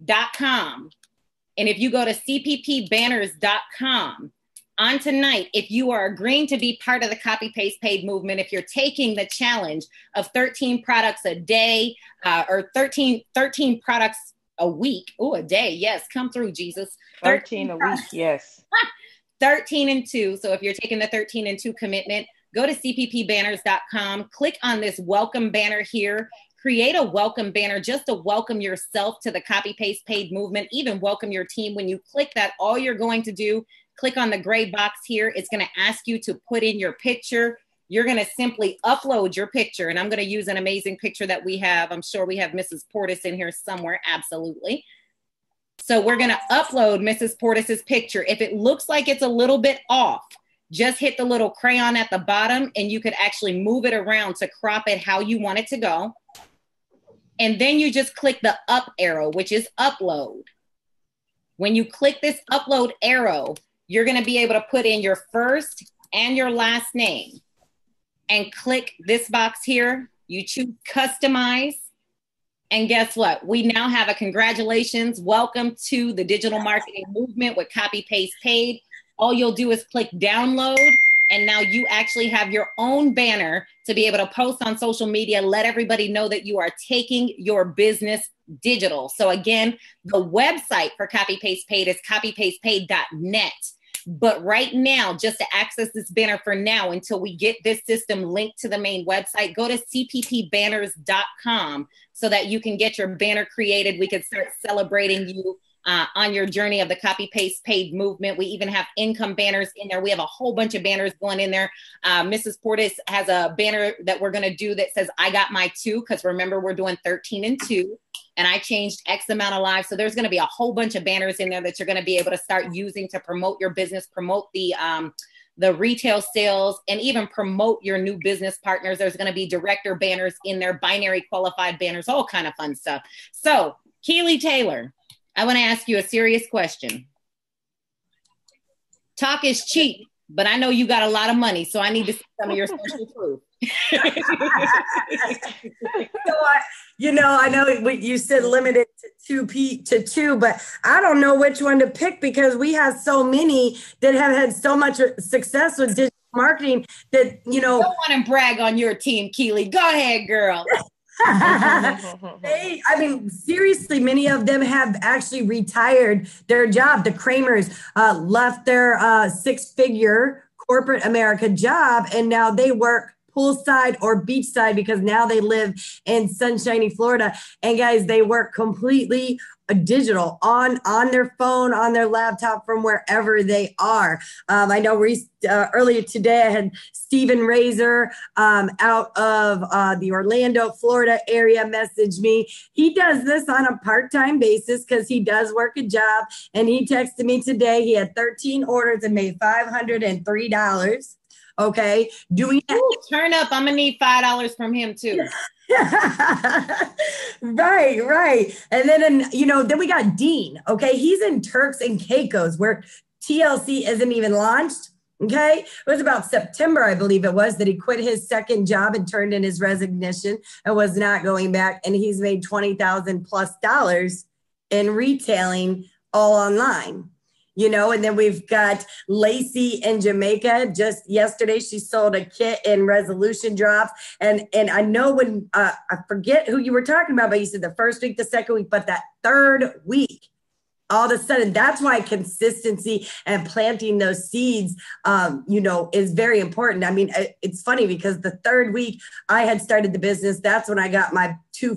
dot com. And if you go to c p p banners dot com on tonight, if you are agreeing to be part of the Copy Paste Paid movement, if you're taking the challenge of thirteen products a day uh, or thirteen, thirteen products a week, oh, a day, yes, come through, Jesus. thirteen, thirteen a week, yes. thirteen and two. So if you're taking the thirteen and two commitment, go to c p p banners dot com, click on this welcome banner here, create a welcome banner just to welcome yourself to the Copy Paste Paid movement, even welcome your team. When you click that, all you're going to do, click on the gray box here. It's going to ask you to put in your picture. You're going to simply upload your picture. And I'm going to use an amazing picture that we have. I'm sure we have Missus Portis in here somewhere. Absolutely. So we're going to upload Missus Portis's picture. If it looks like it's a little bit off, just hit the little crayon at the bottom and you could actually move it around to crop it how you want it to go. And then you just click the up arrow, which is upload. When you click this upload arrow, you're going to be able to put in your first and your last name. And click this box here. You choose customize. And guess what? We now have a congratulations. Welcome to the digital marketing movement with Copy Paste Paid. All you'll do is click download. And now you actually have your own banner to be able to post on social media. Let everybody know that you are taking your business digital. So again, the website for Copy Paste Paid is copy paste paid dot net. But right now, just to access this banner for now, until we get this system linked to the main website, go to c p p banners dot com so that you can get your banner created. We can start celebrating you uh, on your journey of the Copy Paste Paid movement. We even have income banners in there. We have a whole bunch of banners going in there. Uh, Missus Portis has a banner that we're going to do that says, I got my two, because remember, we're doing thirteen and two. And I changed X amount of lives. So there's going to be a whole bunch of banners in there that you're going to be able to start using to promote your business, promote the um, the retail sales, and even promote your new business partners. There's going to be director banners in there, binary qualified banners, all kind of fun stuff. So Keely Taylor, I want to ask you a serious question. Talk is cheap, but I know you got a lot of money, so I need to see some of your social proof. So I, you know, I know you said limited to two, P, to two, but I don't know which one to pick because we have so many that have had so much success with digital marketing that, you know. Don't want to brag on your team, Keely. Go ahead, girl. they, I mean, seriously, many of them have actually retired their job. The Kramers uh, left their uh, six-figure corporate America job, and now they work poolside or beachside because now they live in sunshiny Florida. And guys, they work completely digital on, on their phone, on their laptop from wherever they are. Um, I know re- uh, earlier today I had Stephen Razer um, out of uh, the Orlando, Florida area message me. He does this on a part-time basis because he does work a job. And he texted me today. He had thirteen orders and made five hundred three dollars. Okay. Doing that. Ooh, turn up. I'm going to need five dollars from him too. Right, right. And then, and, you know, then we got Dean. Okay. He's in Turks and Caicos where T L C isn't even launched. Okay. It was about September, I believe it was, that he quit his second job and turned in his resignation and was not going back. And he's made twenty thousand dollars plus dollars in retailing all online, you know. And then we've got Lacey in Jamaica. Just yesterday, she sold a kit in Resolution drops. And, and I know when, uh, I forget who you were talking about, but you said the first week, the second week, but that third week, all of a sudden, that's why consistency and planting those seeds, um, you know, is very important. I mean, it's funny because the third week I had started the business, that's when I got my two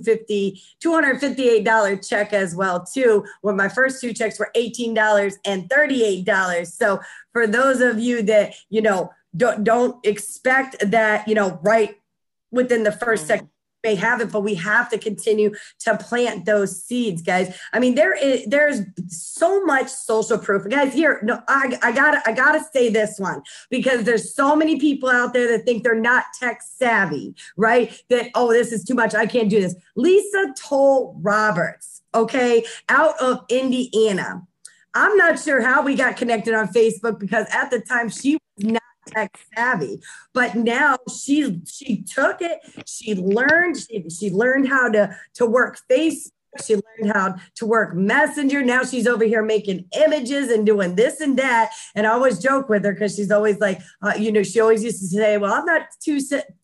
hundred fifty-eight dollars check as well, too, when my first two checks were eighteen dollars and thirty-eight dollars. So for those of you that, you know, don't, don't expect that, you know, right within the first second, may have it, but we have to continue to plant those seeds, guys. I mean, there is there's so much social proof, guys. Here, no, I, I gotta I gotta say this one because there's so many people out there that think they're not tech savvy, right? That, oh, this is too much, I can't do this. Lisa Toll Roberts, okay, out of Indiana. I'm not sure how we got connected on Facebook because at the time she was not tech savvy, but now she she took it, she learned she, she learned how to to work Facebook, she learned how to work Messenger. Now she's over here making images and doing this and that, and I always joke with her because she's always like, uh, you know, she always used to say, well, I'm not too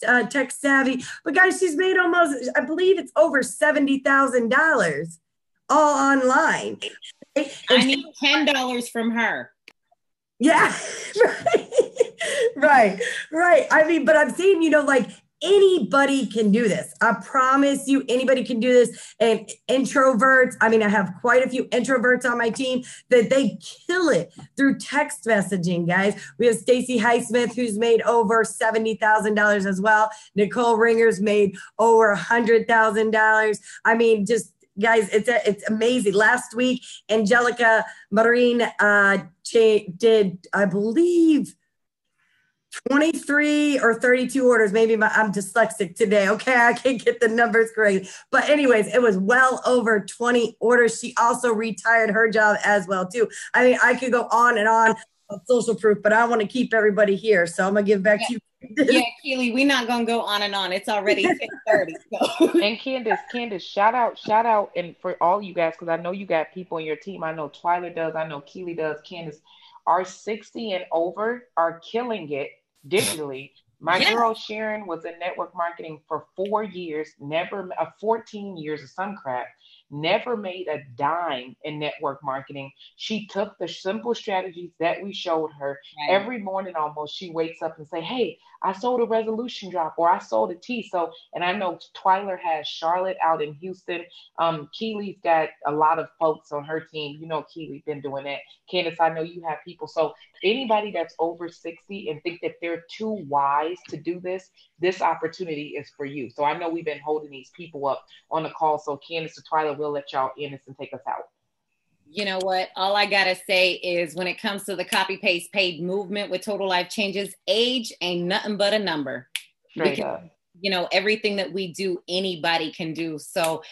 uh, tech savvy, but guys, she's made almost, I believe it's over seventy thousand dollars all online. I need ten dollars from her. Yeah, right, right, right. I mean, but I'm saying, you know, like anybody can do this. I promise you, anybody can do this. And introverts, I mean, I have quite a few introverts on my team that they kill it through text messaging, guys. We have Stacy Highsmith, who's made over seventy thousand dollars as well. Nicole Ringer's made over one hundred thousand dollars. I mean, just guys, it's a, it's amazing. Last week, Angelica Marine uh, did, I believe, twenty-three or thirty-two orders. Maybe my, I'm dyslexic today. Okay, I can't get the numbers correct. But anyways, it was well over twenty orders. She also retired her job as well, too. I mean, I could go on and on about social proof, but I want to keep everybody here. So I'm going to give back yeah. to you. Yeah, Keely, we're not gonna go on and on. It's already ten thirty. So. And Candace, Candace, shout out, shout out, and for all you guys, because I know you got people on your team. I know Twiler does, I know Keely does, Candace. Our sixty and over are killing it digitally. My yeah. girl Sharon was in network marketing for four years, never uh, fourteen years of some crap, never made a dime in network marketing. She took the simple strategies that we showed her. Right. Every morning almost she wakes up and say, hey, I sold a resolution drop or I sold a tea. So, and I know Twiler has Charlotte out in Houston. Um, Keely's got a lot of folks on her team. You know, Keely's been doing that. Candace, I know you have people. So anybody that's over sixty and think that they're too wise to do this, this opportunity is for you. So I know we've been holding these people up on the call. So Candace and Twiler, we'll let y'all in and take us out. You know what? All I gotta say is when it comes to the copy paste paid movement with Total Life Changes, age ain't nothing but a number. Straight because, up. You know, everything that we do, anybody can do. So,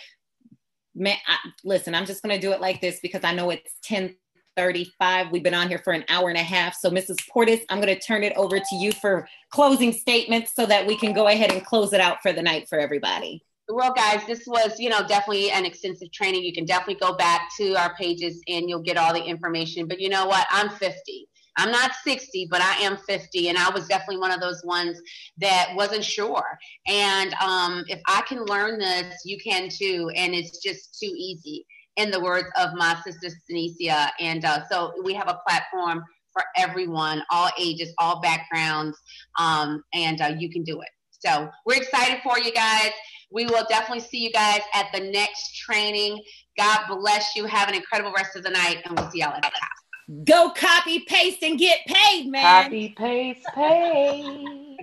man, I, listen, I'm just gonna do it like this because I know it's ten thirty-five. We've been on here for an hour and a half. So, Missus Portis, I'm gonna turn it over to you for closing statements so that we can go ahead and close it out for the night for everybody. Well, guys, this was, you know, definitely an extensive training. You can definitely go back to our pages and you'll get all the information. But you know what? I'm fifty. I'm not sixty, but I am fifty. And I was definitely one of those ones that wasn't sure. And um, if I can learn this, you can too. And it's just too easy, in the words of my sister, Staneia. And uh, so we have a platform for everyone, all ages, all backgrounds, um, and uh, you can do it. So we're excited for you guys. We will definitely see you guys at the next training. God bless you. Have an incredible rest of the night, and we'll see y'all at the top. Go copy, paste, and get paid, man. Copy, paste, paid.